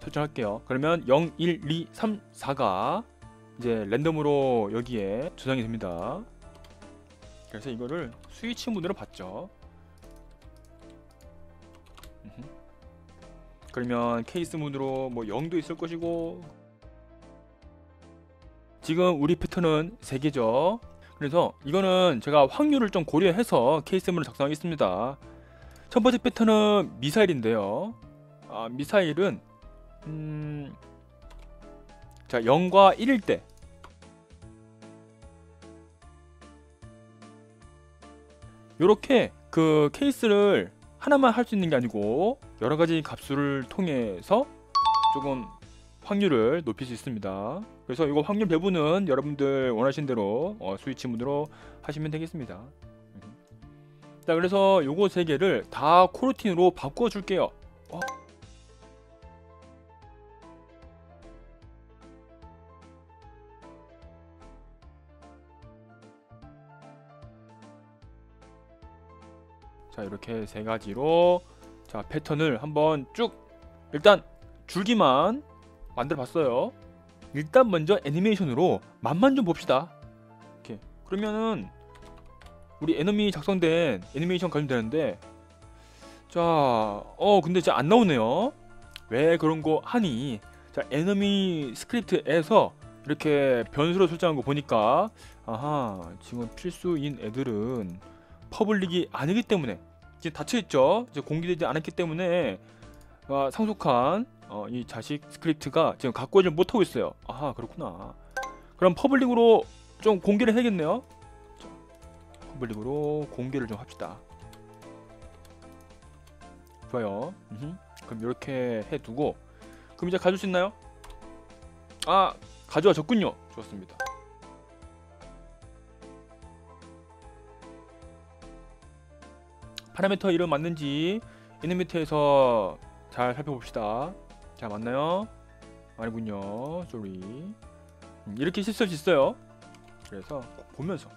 설정할게요. 그러면 영, 일, 이, 삼, 사가 이제 랜덤으로 여기에 저장이 됩니다. 그래서 이거를 스위치 문으로 봤죠. 그러면 케이스 문으로 뭐 영도 있을 것이고, 지금 우리 패턴은 세 개죠. 그래서 이거는 제가 확률을 좀 고려해서 케이스 문을 작성하겠습니다. 첫 번째 패턴은 미사일인데요. 아, 미사일은 음... 자, 영과 일일 때 요렇게 그 케이스를 하나만 할 수 있는 게 아니고 여러 가지 값수를 통해서 조금 확률을 높일 수 있습니다. 그래서 이거 확률 배분은 여러분들 원하시는 대로 어, 스위치 문으로 하시면 되겠습니다. 자, 그래서 요거 세 개를 다 코르틴으로 바꿔 줄게요. 어? 자, 이렇게 세 가지로 자, 패턴을 한번 쭉 일단 줄기만 만들어 봤어요. 일단 먼저 애니메이션으로 맛만 좀 봅시다. 이렇게. 그러면은 우리 에너미 작성된 애니메이션 가면 되는데, 자, 어 근데 진짜 안 나오네요. 왜 그런 거 하니? 자, 에너미 스크립트에서 이렇게 변수로 설정한 거 보니까, 아하, 지금 필수인 애들은 퍼블릭이 아니기 때문에 이제 닫혀있죠. 이제 공개되지 않았기 때문에 아, 상속한 어, 이 자식 스크립트가 지금 갖고 오질 못하고 있어요. 아하, 그렇구나. 그럼 퍼블릭으로 좀 공개를 해야겠네요. 자, 퍼블릭으로 공개를 좀 합시다. 좋아요. 으흠. 그럼 이렇게 해두고, 그럼 이제 가져올 수 있나요? 아, 가져와졌군요. 좋습니다. 파라미터 이름 맞는지 애니메이터에서 잘 살펴봅시다. 잘 맞나요? 아니군요. 쏘리. 이렇게 실수할 수 있어요. 그래서 꼭 보면서.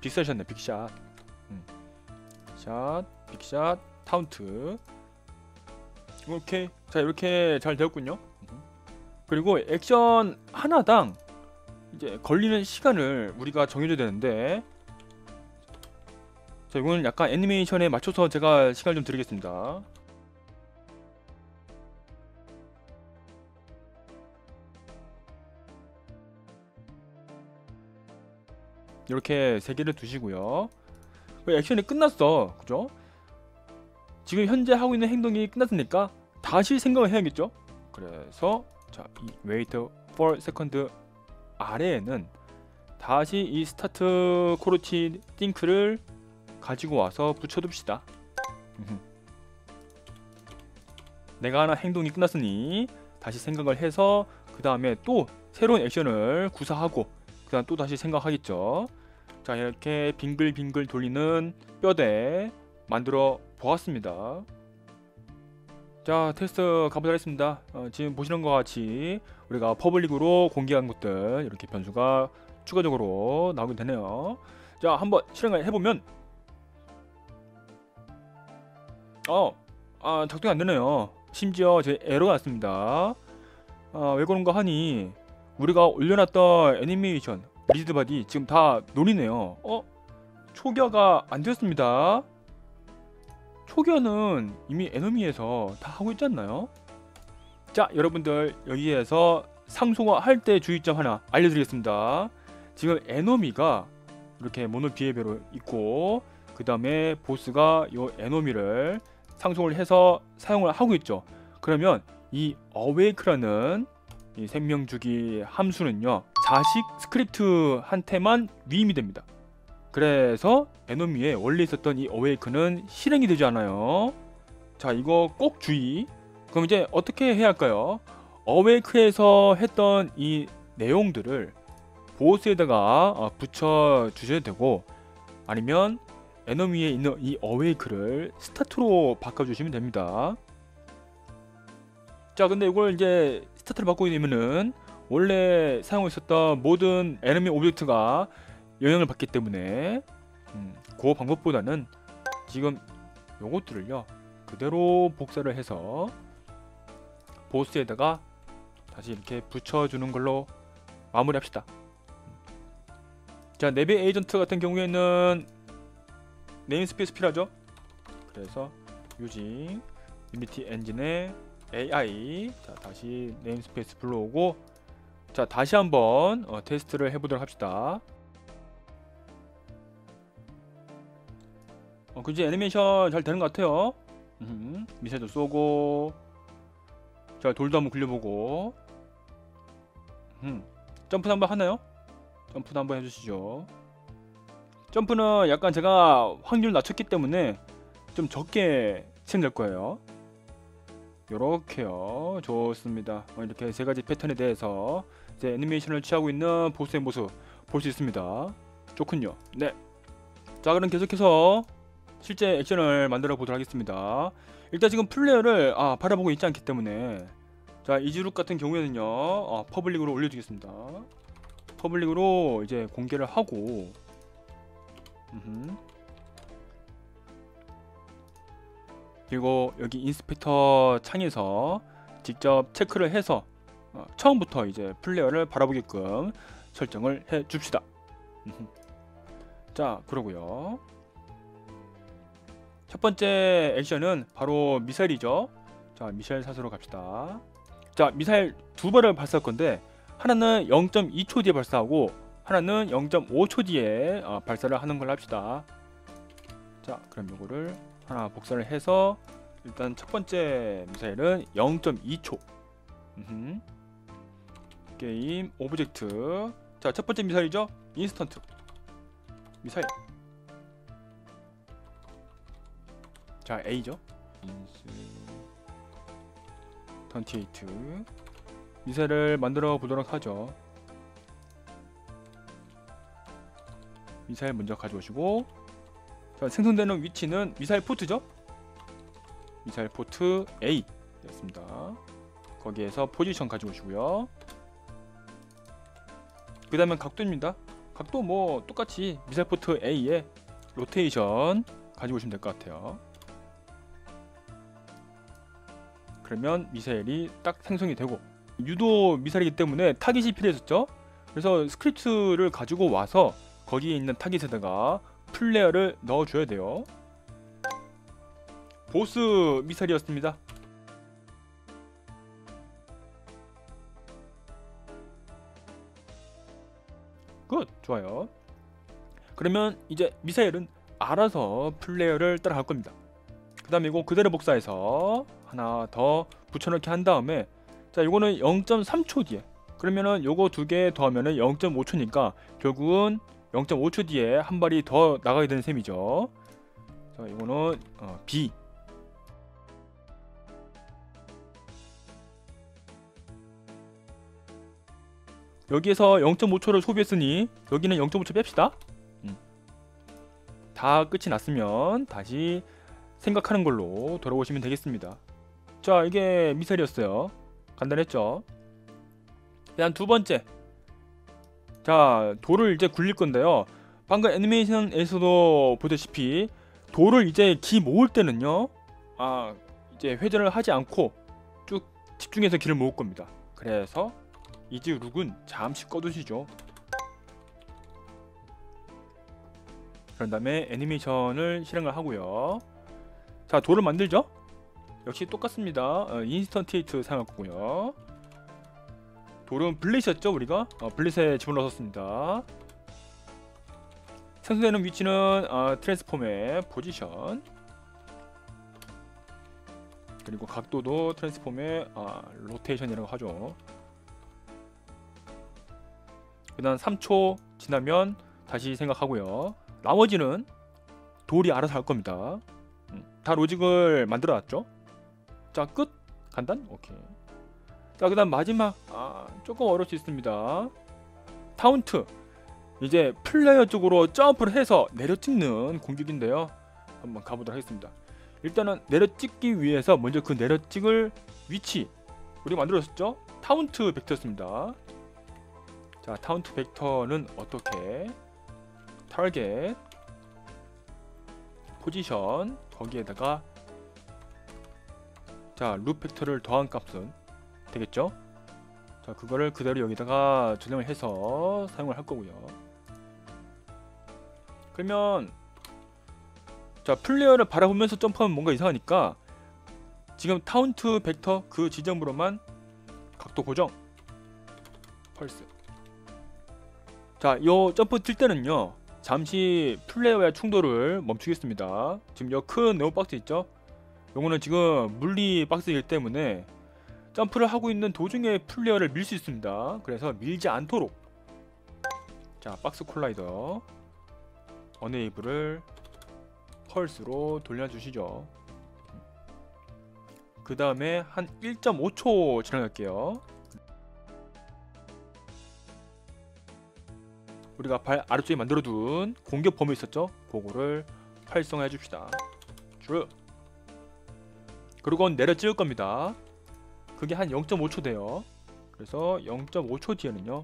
빅샷이었네, 빅샷. 음. 샷, 빅샷, 카운트. 오케이. 자, 이렇게 잘 되었군요. 그리고 액션 하나당 이제 걸리는 시간을 우리가 정해줘야 되는데, 자, 이거는 약간 애니메이션에 맞춰서 제가 시간을 좀 드리겠습니다. 이렇게 세 개를 두시고요. 액션이 끝났어, 그죠? 지금 현재 하고 있는 행동이 끝났으니까 다시 생각을 해야겠죠? 그래서 자, 이 wait for second 아래에는 다시 이 스타트 코르치 띵크를 가지고 와서 붙여둡시다. 내가 하나 행동이 끝났으니 다시 생각을 해서 그 다음에 또 새로운 액션을 구사하고 그 다음 또 다시 생각하겠죠. 자, 이렇게 빙글빙글 돌리는 뼈대 만들어 보았습니다. 자, 테스트 가보도록 하겠습니다. 어, 지금 보시는 것 같이 우리가 퍼블릭으로 공개한 것들 이렇게 변수가 추가적으로 나오게 되네요. 자, 한번 실행을 해보면 어, 아, 작동이 안되네요. 심지어 제 에러가 났습니다. 아, 왜 그런가 하니 우리가 올려놨던 애니메이션 리드바디 지금 다 노리네요. 어? 초기화가 안되었습니다. 초기화는 이미 에너미에서 다 하고 있지 않나요? 자, 여러분들 여기에서 상소화 할 때 주의점 하나 알려드리겠습니다. 지금 에너미가 이렇게 모노 비헤비어로 있고 그 다음에 보스가 이 에너미를 상속을 해서 사용을 하고 있죠. 그러면 이 awake라는 이 생명주기 함수는요, 자식 스크립트한테만 위임이 됩니다. 그래서 에너미에 원래 있었던 이 awake는 실행이 되지 않아요. 자, 이거 꼭 주의. 그럼 이제 어떻게 해야 할까요? awake에서 했던 이 내용들을 보스에다가 붙여 주셔야 되고, 아니면 에너미에 있는 이 awake를 스타트로 바꿔주시면 됩니다. 자, 근데 이걸 이제 스타트를 바꾸게 되면은 원래 사용하고 있었던 모든 에너미 오브젝트가 영향을 받기 때문에 음, 그 방법보다는 지금 요것들을요 그대로 복사를 해서 보스에다가 다시 이렇게 붙여주는 걸로 마무리합시다. 자, 내비 에이전트 같은 경우에는 네임스페이스 필요하죠? 그래서 using unity engine의 에이아이. 자, 다시 네임스페이스 불러오고, 자, 다시 한번 어, 테스트를 해보도록 합시다. 어, 그지? 애니메이션 잘 되는 것 같아요. 음, 미사일도 쏘고, 자, 돌도 한번 굴려보고, 음, 점프도 한번 하나요? 점프도 한번 해주시죠. 점프는 약간 제가 확률 낮췄기 때문에 좀 적게 치면 될 거예요. 요렇게요. 좋습니다. 어, 이렇게 세 가지 패턴에 대해서 이제 애니메이션을 취하고 있는 보스의 모습 볼 수 있습니다. 좋군요. 네. 자, 그럼 계속해서 실제 액션을 만들어 보도록 하겠습니다. 일단 지금 플레이어를 아, 바라보고 있지 않기 때문에, 자, 이즈룩 같은 경우에는요 아, 퍼블릭으로 올려주겠습니다. 퍼블릭으로 이제 공개를 하고, 음흠. 그리고 여기 인스펙터 창에서 직접 체크를 해서 어, 처음부터 이제 플레이어를 바라보게끔 설정을 해 줍시다. 자, 그러고요. 첫 번째 액션은 바로 미사일이죠. 자, 미사일 사수로 갑시다. 자, 미사일 두 발을 발사할 건데 하나는 영 점 이 초 뒤에 발사하고 하나는 영 점 오 초 뒤에 어, 발사를 하는 걸 합시다. 자, 그럼 요거를 하나 복사를 해서 일단 첫 번째 미사일은 영 점 이 초. 음흠. 게임 오브젝트. 자, 첫 번째 미사일이죠. 인스턴트 미사일. 자, A죠. 인스턴티에이트 미사일을 만들어 보도록 하죠. 미사일 먼저 가져오시고, 자, 생성되는 위치는 미사일 포트죠. 미사일 포트 A 였습니다. 거기에서 포지션 가져오시고요. 그 다음은 각도입니다. 각도 뭐 똑같이 미사일포트 A에 로테이션 가지고 오시면 될 것 같아요. 그러면 미사일이 딱 생성이 되고, 유도 미사일이기 때문에 타깃이 필요했었죠. 그래서 스크립트를 가지고 와서 거기에 있는 타깃에다가 플레어를 넣어줘야 돼요. 보스 미사일이었습니다. 굿! 좋아요. 그러면 이제 미사일은 알아서 플레이어를 따라갈 겁니다. 그 다음에 이거 그대로 복사해서 하나 더 붙여넣기 한 다음에, 자 이거는 영 점 삼 초 뒤에, 그러면은 요거 두 개 더하면은 영 점 오 초니까 결국은 영 점 오 초 뒤에 한 발이 더 나가게 되는 셈이죠. 자 이거는 어, B. 여기에서 영 점 오 초를 소비했으니 여기는 영 점 오 초 뺍시다. 음. 다 끝이 났으면 다시 생각하는 걸로 돌아오시면 되겠습니다. 자 이게 미사일이었어요. 간단했죠? 일단 두 번째, 자 돌을 이제 굴릴 건데요. 방금 애니메이션에서도 보다시피 돌을 이제 기 모을 때는요, 아 이제 회전을 하지 않고 쭉 집중해서 기를 모을 겁니다. 그래서 이제 룩은 잠시 꺼두시죠. 그런 다음에 애니메이션을 실행을 하고요. 자 돌을 만들죠? 역시 똑같습니다. 어, 인스턴테이트 사용했고요. 돌은 블릿이었죠 우리가? 어, 블릿에 집어넣었습니다. 생성되는 위치는 어, 트랜스폼의 포지션, 그리고 각도도 트랜스폼의 어, 로테이션이라고 하죠. 그다음 삼 초 지나면 다시 생각하고요. 나머지는 돌이 알아서 할 겁니다. 다 로직을 만들어 놨죠. 자 끝! 간단? 오케이. 자 그 다음 마지막, 아 조금 어려울 수 있습니다. 카운트, 이제 플레이어 쪽으로 점프를 해서 내려찍는 공격인데요, 한번 가보도록 하겠습니다. 일단은 내려찍기 위해서 먼저 그 내려찍을 위치 우리가 만들었었죠? 카운트 벡터였습니다. 자 카운트 벡터는 어떻게, 타겟 포지션, 거기에다가 자 룹 벡터를 더한 값은 되겠죠? 자 그거를 그대로 여기다가 저장을 해서 사용을 할 거고요. 그러면 자 플레이어를 바라보면서 점프하면 뭔가 이상하니까 지금 카운트 벡터 그 지점으로만 각도 고정 펄스. 자 요 점프 뛸 때는요 잠시 플레이어와의 충돌을 멈추겠습니다. 지금 이 큰 네모 박스 있죠? 요거는 지금 물리 박스이기 때문에 점프를 하고 있는 도중에 플레이어를 밀 수 있습니다. 그래서 밀지 않도록, 자 박스 콜라이더 어네이블을 펄스로 돌려주시죠. 그 다음에 한 일 점 오 초 지나갈게요. 우리가 발 아래쪽에 만들어둔 공격 범위 있었죠? 그거를 활성화해 줍시다. 쭉. 그리고 내려 찍을 겁니다. 그게 한 영 점 오 초 돼요. 그래서 영 점 오 초 뒤에는요,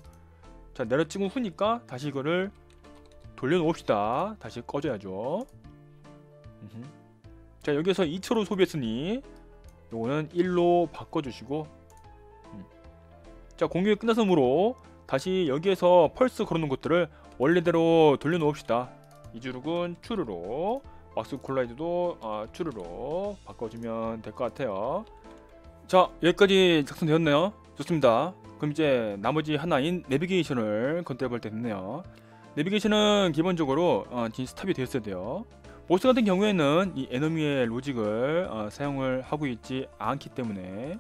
자 내려 찍은 후니까 다시 이거를 돌려놓읍시다. 다시 꺼져야죠. 음흠. 자 여기에서 이 초로 소비했으니 요거는 일로 바꿔주시고, 음. 자 공격이 끝났으므로 다시 여기에서 펄스 걸어놓은 것들을 원래대로 돌려놓읍시다. 이주룩은 추르로, 막스 콜라이드도 아, 추르로 바꿔주면 될 것 같아요. 자 여기까지 작성되었네요. 좋습니다. 그럼 이제 나머지 하나인 내비게이션을 건드려볼 때 됐네요. 내비게이션은 기본적으로 어, 진 스탑이 되었어야 돼요. 보스 같은 경우에는 이 에너미의 로직을 어, 사용을 하고 있지 않기 때문에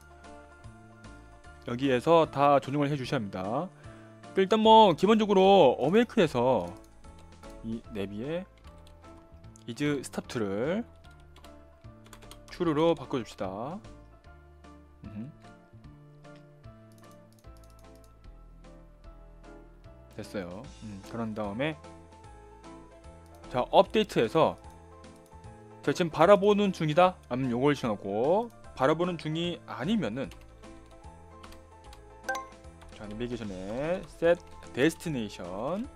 여기에서 다 조정을 해주셔야 합니다. 일단 뭐 기본적으로 어메이크에서 이 내비에 is start를 true로 바꿔줍시다. 음. 됐어요. 음, 그런 다음에 자 업데이트에서 자 지금 바라보는 중이다 아니면 요걸 정하고, 바라보는 중이 아니면은 자 내비게이션에 set 데스티네이션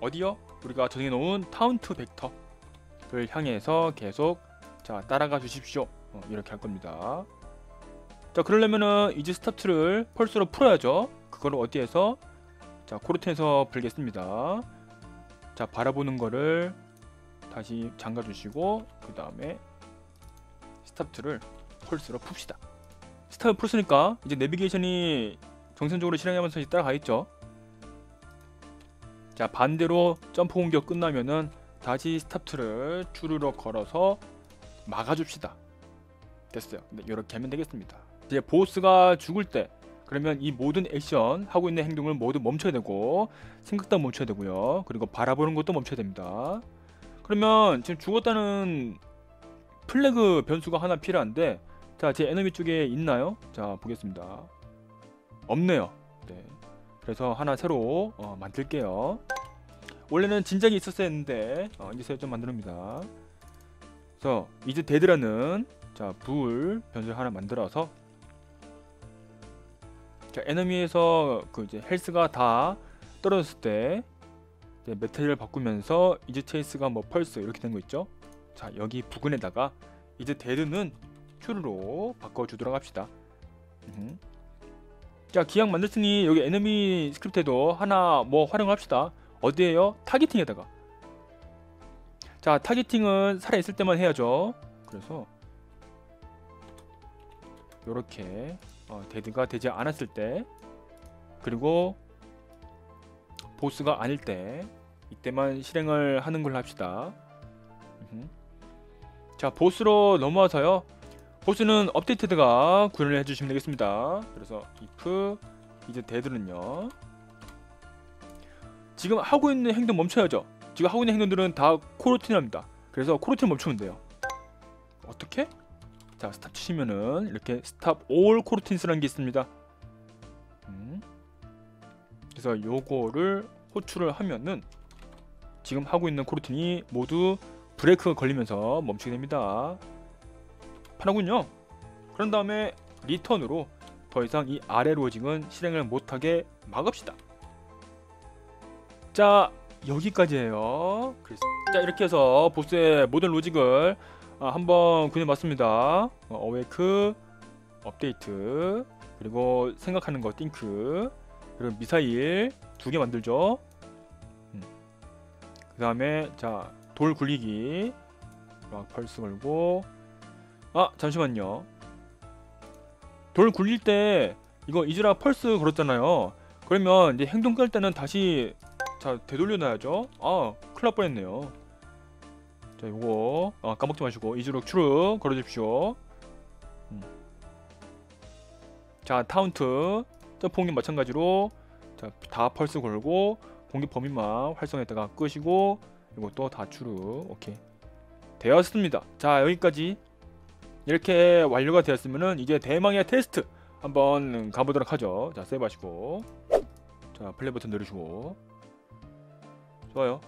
어디요? 우리가 정해놓은 타운트 벡터를 향해서 계속 자 따라가 주십시오. 어, 이렇게 할 겁니다. 자 그러려면은 이제 스탑트를 펄스로 풀어야죠. 그걸 어디에서? 자 코르트에서 풀겠습니다. 자 바라보는 거를 다시 잠가 주시고 그 다음에 스탑트를 펄스로 풉시다. 스탑을 풀었으니까 이제 내비게이션이 정상적으로 실행하면서 따라가있죠. 자 반대로 점프 공격 끝나면은 다시 스탑트를 주르륵 걸어서 막아줍시다. 됐어요. 네, 이렇게 하면 되겠습니다. 이제 보스가 죽을 때 그러면 이 모든 액션 하고 있는 행동을 모두 멈춰야 되고 생각도 멈춰야 되고요. 그리고 바라보는 것도 멈춰야 됩니다. 그러면 지금 죽었다는 플래그 변수가 하나 필요한데 자 제 에너미 쪽에 있나요? 자 보겠습니다. 없네요. 네. 그래서 하나 새로 어, 만들게요. 원래는 진작에 있었어야 했는데 어, 이제서야 좀 만듭니다. 그래서 이제 데드라는 자 불 변수를 하나 만들어서 자 에너미에서 그 이제 헬스가 다 떨어졌을 때 이제 메테리얼 바꾸면서 이제 체이스가 뭐 펄스 이렇게 된 거 있죠. 자 여기 부근에다가 이제 데드는 큐로 바꿔주도록 합시다. 으흠. 자 기약 만들었으니 여기 에너미 스크립트에도 하나 뭐 활용합시다. 어디에요? 타겟팅에다가. 자 타겟팅은 살아있을 때만 해야죠. 그래서 요렇게 어, 데드가 되지 않았을 때 그리고 보스가 아닐 때 이때만 실행을 하는 걸로 합시다. 으흠. 자 보스로 넘어와서요. 보스는 업데이트드가 구현을 해주시면 되겠습니다. 그래서 if 이제 데드는요 지금 하고 있는 행동 멈춰야죠. 지금 하고 있는 행동들은 다 코르틴합니다. 그래서 코르틴 멈추면 돼요. 어떻게? 자 스탑 치시면은 이렇게 스탑 all 코르틴스라는 게 있습니다. 음. 그래서 요거를 호출을 하면은 지금 하고 있는 코르틴이 모두 브레이크가 걸리면서 멈추게 됩니다. 하군요. 그런 다음에 리턴으로 더 이상 이 아래 로직은 실행을 못하게 막읍시다. 자 여기까지예요. 그래서 자 이렇게 해서 보스의 모든 로직을 아, 한번 구현해봤습니다. 어웨이크, 업데이트, 그리고 생각하는 거 띵크, 그리고 미사일 두 개 만들죠. 음. 그 다음에 자 돌 굴리기, 막 펄스 걸고. 아 잠시만요. 돌 굴릴 때 이거 이즈라 펄스 걸었잖아요. 그러면 이제 행동 끌 때는 다시 자 되돌려놔야죠. 아 큰일 날 뻔했네요. 자 요거 아, 까먹지 마시고 이즈로 큐르 걸어주십시오. 음. 자 타운트 점프 공격 마찬가지로 자 다 펄스 걸고 공격 범위만 활성에다가 끄시고 이것도 다 큐르. 오케이 되었습니다. 자 여기까지 이렇게 완료가 되었으면은 이제 대망의 테스트 한번 가보도록 하죠. 자 세이브 하시고 자 플레이 버튼 누르시고 좋아요.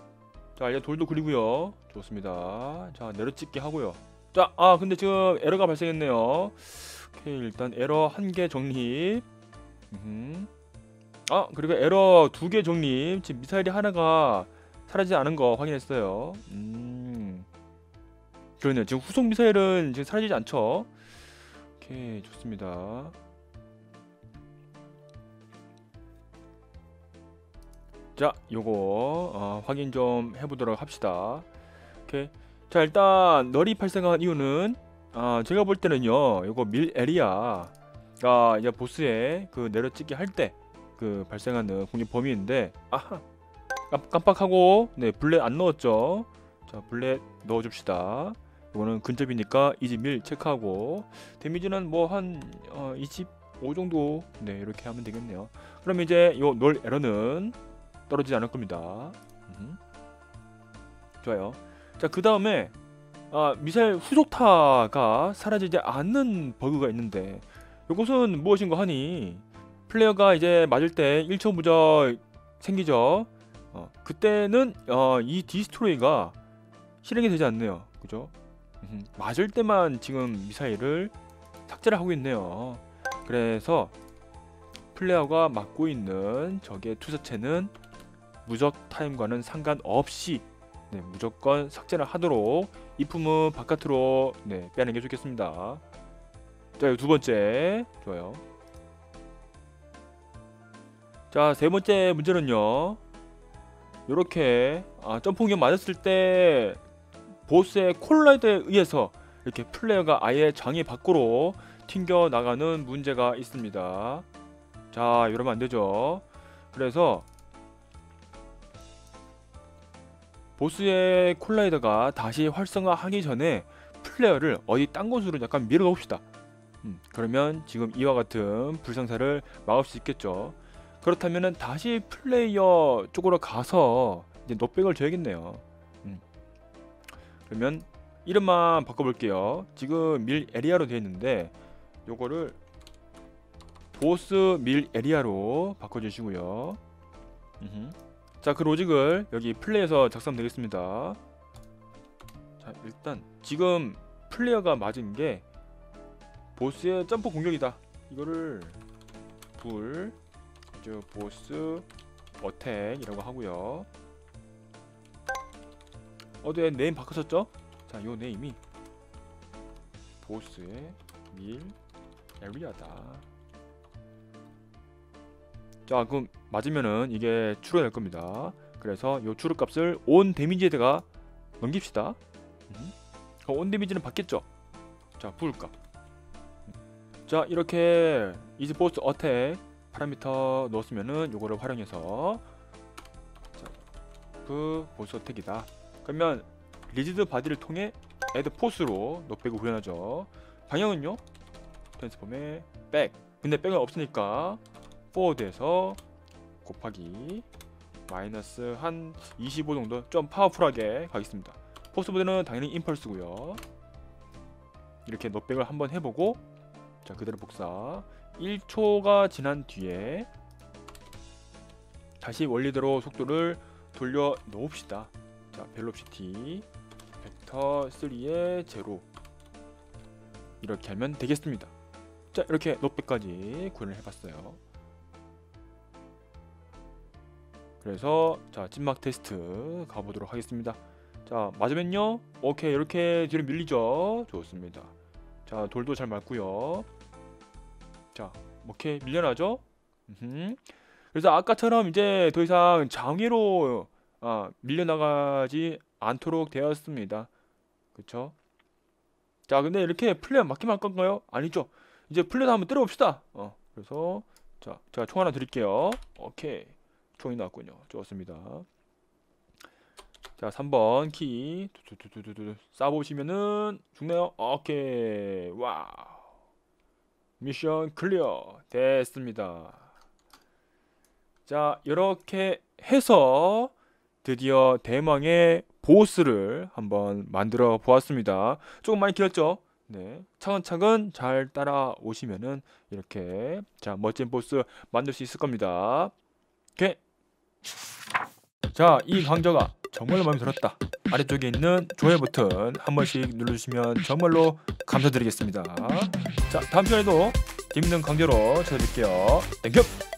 자 이제 돌도 그리고요. 좋습니다. 자 내려찍기 하고요. 자 아 근데 지금 에러가 발생했네요. 오케이 일단 에러 한 개 정립. 으흠. 아 그리고 에러 두 개 정립. 지금 미사일이 하나가 사라지지 않은 거 확인했어요. 음 그러네요. 지금 후속 미사일은 지금 사라지지 않죠. 오케이 좋습니다. 자 요거 어, 확인 좀 해보도록 합시다. 오케이 자 일단 널이 발생한 이유는 아 제가 볼 때는요 요거 밀 에리아가 이제 보스의 그 내려찍기 할 때 그 발생하는 공격 범위인데 아하 깜빡하고 네 블랙 안 넣었죠. 자 블랙 넣어줍시다. 이거는 근접이니까 이즈밀 체크하고 데미지는 뭐 한 어, 이십오 정도 네 이렇게 하면 되겠네요. 그럼 이제 이 롤 에러는 떨어지지 않을 겁니다. 음. 좋아요. 자 그 다음에 아, 미사일 후속타가 사라지지 않는 버그가 있는데 이것은 무엇인가 하니 플레이어가 이제 맞을 때 일 초 무적 생기죠. 어, 그때는 어, 이 디스트로이가 실행이 되지 않네요. 그죠? 음, 맞을 때만 지금 미사일을 삭제를 하고 있네요. 그래서 플레이어가 맡고 있는 적의 투사체는 무적 타임과는 상관없이 네, 무조건 삭제를 하도록 이 품은 바깥으로 네, 빼는 게 좋겠습니다. 자, 이 두 번째 좋아요. 자, 세 번째 문제는요. 요렇게 아, 점프 공격 맞았을 때 보스의 콜라이더에 의해서 이렇게 플레이어가 아예 장애 밖으로 튕겨 나가는 문제가 있습니다. 자, 이러면 안 되죠. 그래서 보스의 콜라이더가 다시 활성화하기 전에 플레이어를 어디 딴 곳으로 약간 밀어 넣읍시다. 음, 그러면 지금 이와 같은 불상사를 막을 수 있겠죠. 그렇다면은 다시 플레이어 쪽으로 가서 이제 노백을 줘야겠네요. 음. 그러면 이름만 바꿔볼게요. 지금 밀 에리아로 되어 있는데 요거를 보스 밀 에리아로 바꿔주시고요. 음흠. 자, 그 로직을 여기 플레이에서 작성하면 되겠습니다. 자, 일단 지금 플레이어가 맞은 게 보스의 점프 공격이다. 이거를 불 보스 어택이라고 하고요. 어제 네임 바꿨었죠? 자, 요 네임이 보스의 밀 에리아다. 자, 그럼 맞으면은 이게 추가 될 겁니다. 그래서 요 추루 값을 온 데미지에다가 넘깁시다. 음. 그럼 온 데미지는 받겠죠? 자, 부을 값. 자, 이렇게 이즈 보스 어택 파라미터 넣었으면은 요거를 활용해서 자, 그 보스 어택이다. 그러면 리지드 바디를 통해 애드 포스로 넉백을 구현하죠. 방향은요? 트랜스폼의 백. 근데 백은 없으니까 포워드에서 곱하기 마이너스 한 이십오 정도 좀 파워풀하게 가겠습니다. 포스 모드는 당연히 임펄스고요. 이렇게 넉백을 한번 해보고 자, 그대로 복사. 일 초가 지난 뒤에 다시 원리대로 속도를 돌려 놓읍시다. 자, 벨로시티 벡터 삼의 제로 이렇게 하면 되겠습니다. 자, 이렇게 넉백까지 구현을 해봤어요. 그래서 자, 찐막 테스트 가보도록 하겠습니다. 자, 맞으면요. 오케이, 이렇게 뒤로 밀리죠. 좋습니다. 자, 돌도 잘 맞고요. 자, 이렇게 밀려나죠. 으흠. 그래서 아까처럼 이제 더 이상 장애로 아, 밀려나가지 않도록 되었습니다. 그쵸? 자, 근데 이렇게 플레이어 맞기만 할 건가요? 아니죠. 이제 플레이어 한번 때려봅시다. 어, 그래서 자, 제가 총 하나 드릴게요. 오케이, 총이 나왔군요. 좋습니다. 자, 삼 번 키 두두두두두 쏴보시면은 죽네요. 오케이, 와우. 미션 클리어 됐습니다. 자, 이렇게 해서 드디어 대망의 보스를 한번 만들어 보았습니다. 조금 많이 길었죠? 네, 차근차근 잘 따라오시면은 이렇게 자, 멋진 보스 만들 수 있을 겁니다. 오케이. 자, 이 강좌가 정말로 마음에 들었다. 아래쪽에 있는 좋아요 버튼 한 번씩 눌러주시면 정말로 감사드리겠습니다. 자, 다음 편에도 재밌는 강좌로 찾아뵐게요. 땡큐!